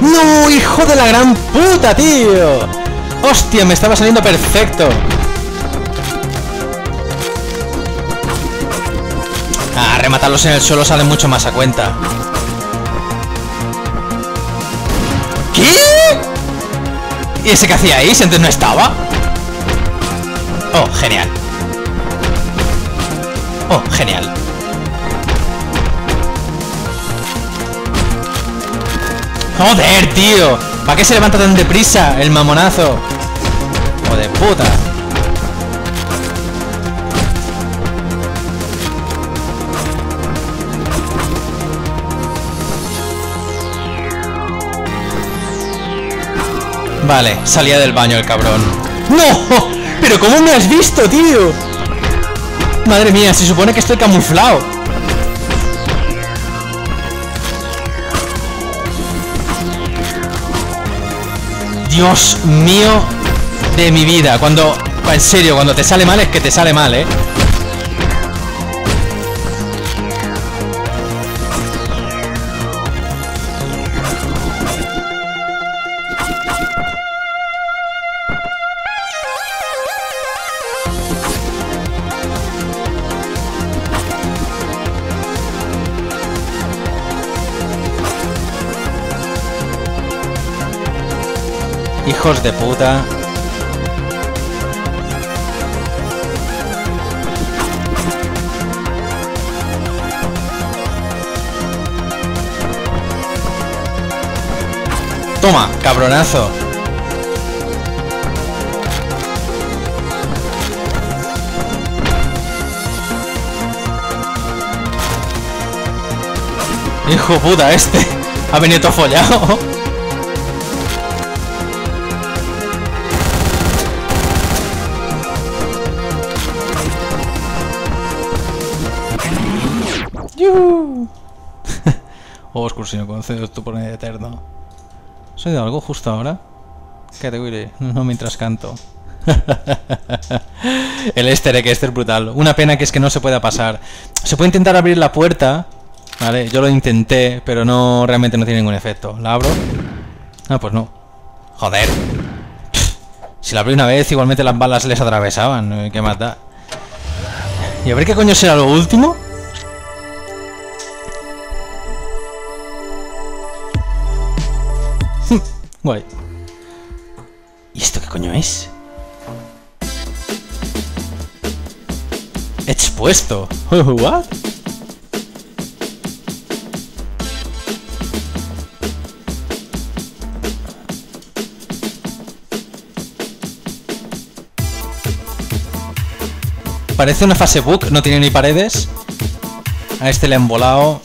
¡No, hijo de la gran puta, tío! ¡Hostia, me estaba saliendo perfecto! Ah, rematarlos en el suelo sale mucho más a cuenta. ¿Qué? ¿Y ese que hacía ahí? Si antes no estaba. Oh, genial. Oh, genial. Joder, tío. ¿Para qué se levanta tan deprisa el mamonazo? Joder, puta. Vale, salía del baño el cabrón. ¡No! ¿Pero cómo me has visto, tío? Madre mía, se supone que estoy camuflado. Dios mío de mi vida. Cuando... en serio, cuando te sale mal es que te sale mal, ¿eh? Hijos de puta. Toma, cabronazo. Hijo puta, este ha venido todo follado. Oscur, si no concedo tu poner eterno. ¿Soy de algo justo ahora? ¿Qué te huiré? No mientras canto. El easter egg, este es brutal. Una pena que es que no se pueda pasar. Se puede intentar abrir la puerta. Vale, yo lo intenté, pero no, realmente no tiene ningún efecto. ¿La abro? Ah, pues no. Joder. Si la abrí una vez, igualmente las balas les atravesaban. ¿Qué más da? Y a ver qué coño será lo último. Guay. ¿Y esto qué coño es? ¡Expuesto! ¿What? Parece una fase bug, no tiene ni paredes. A este le han volado.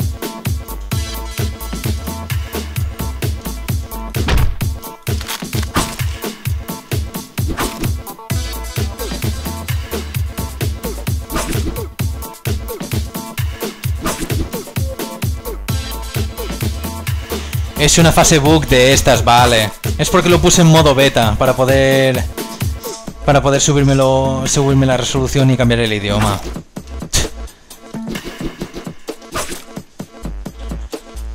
Es una fase bug de estas, vale. Es porque lo puse en modo beta para poder... subirme la resolución y cambiar el idioma.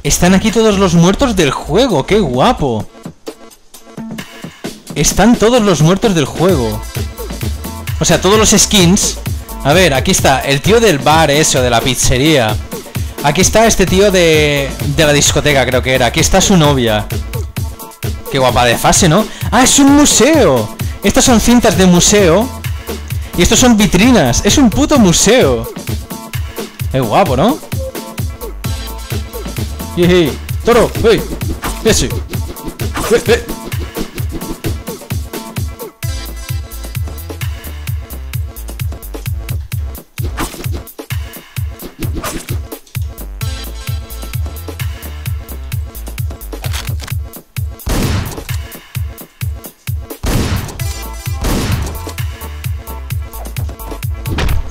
Están aquí todos los muertos del juego, qué guapo. Están todos los muertos del juego. O sea, todos los skins. A ver, aquí está el tío del bar, eso, de la pizzería. Aquí está este tío de la discoteca, creo que era. Aquí está su novia. Qué guapa de fase, ¿no? ¡Ah, es un museo! Estas son cintas de museo. Y estos son vitrinas. Es un puto museo. Es guapo, ¿no? Yehey. Toro, ¡ey! Ese. ¡Ey!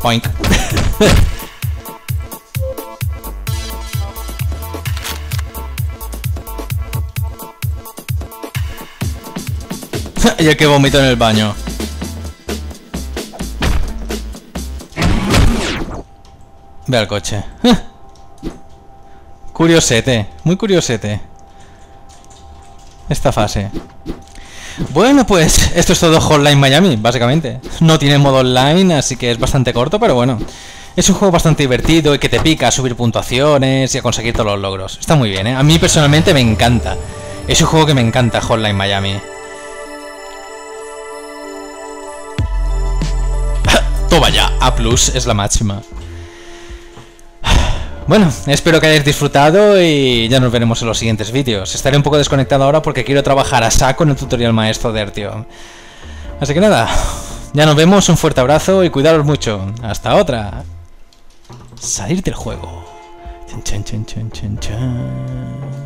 Oink. Y el que vomitó en el baño. Ve al coche. Curiosete, muy curiosete esta fase. Bueno, pues esto es todo Hotline Miami, básicamente. No tiene modo online, así que es bastante corto, pero bueno. Es un juego bastante divertido y que te pica a subir puntuaciones y a conseguir todos los logros. Está muy bien, ¿eh? A mí personalmente me encanta. Es un juego que me encanta, Hotline Miami. Toma ya, A+ es la máxima. Bueno, espero que hayáis disfrutado y ya nos veremos en los siguientes vídeos. Estaré un poco desconectado ahora porque quiero trabajar a saco en el tutorial maestro de Ertio. Así que nada, ya nos vemos, un fuerte abrazo y cuidaros mucho. Hasta otra. Salir del juego. Chan, chan, chan, chan, chan, chan.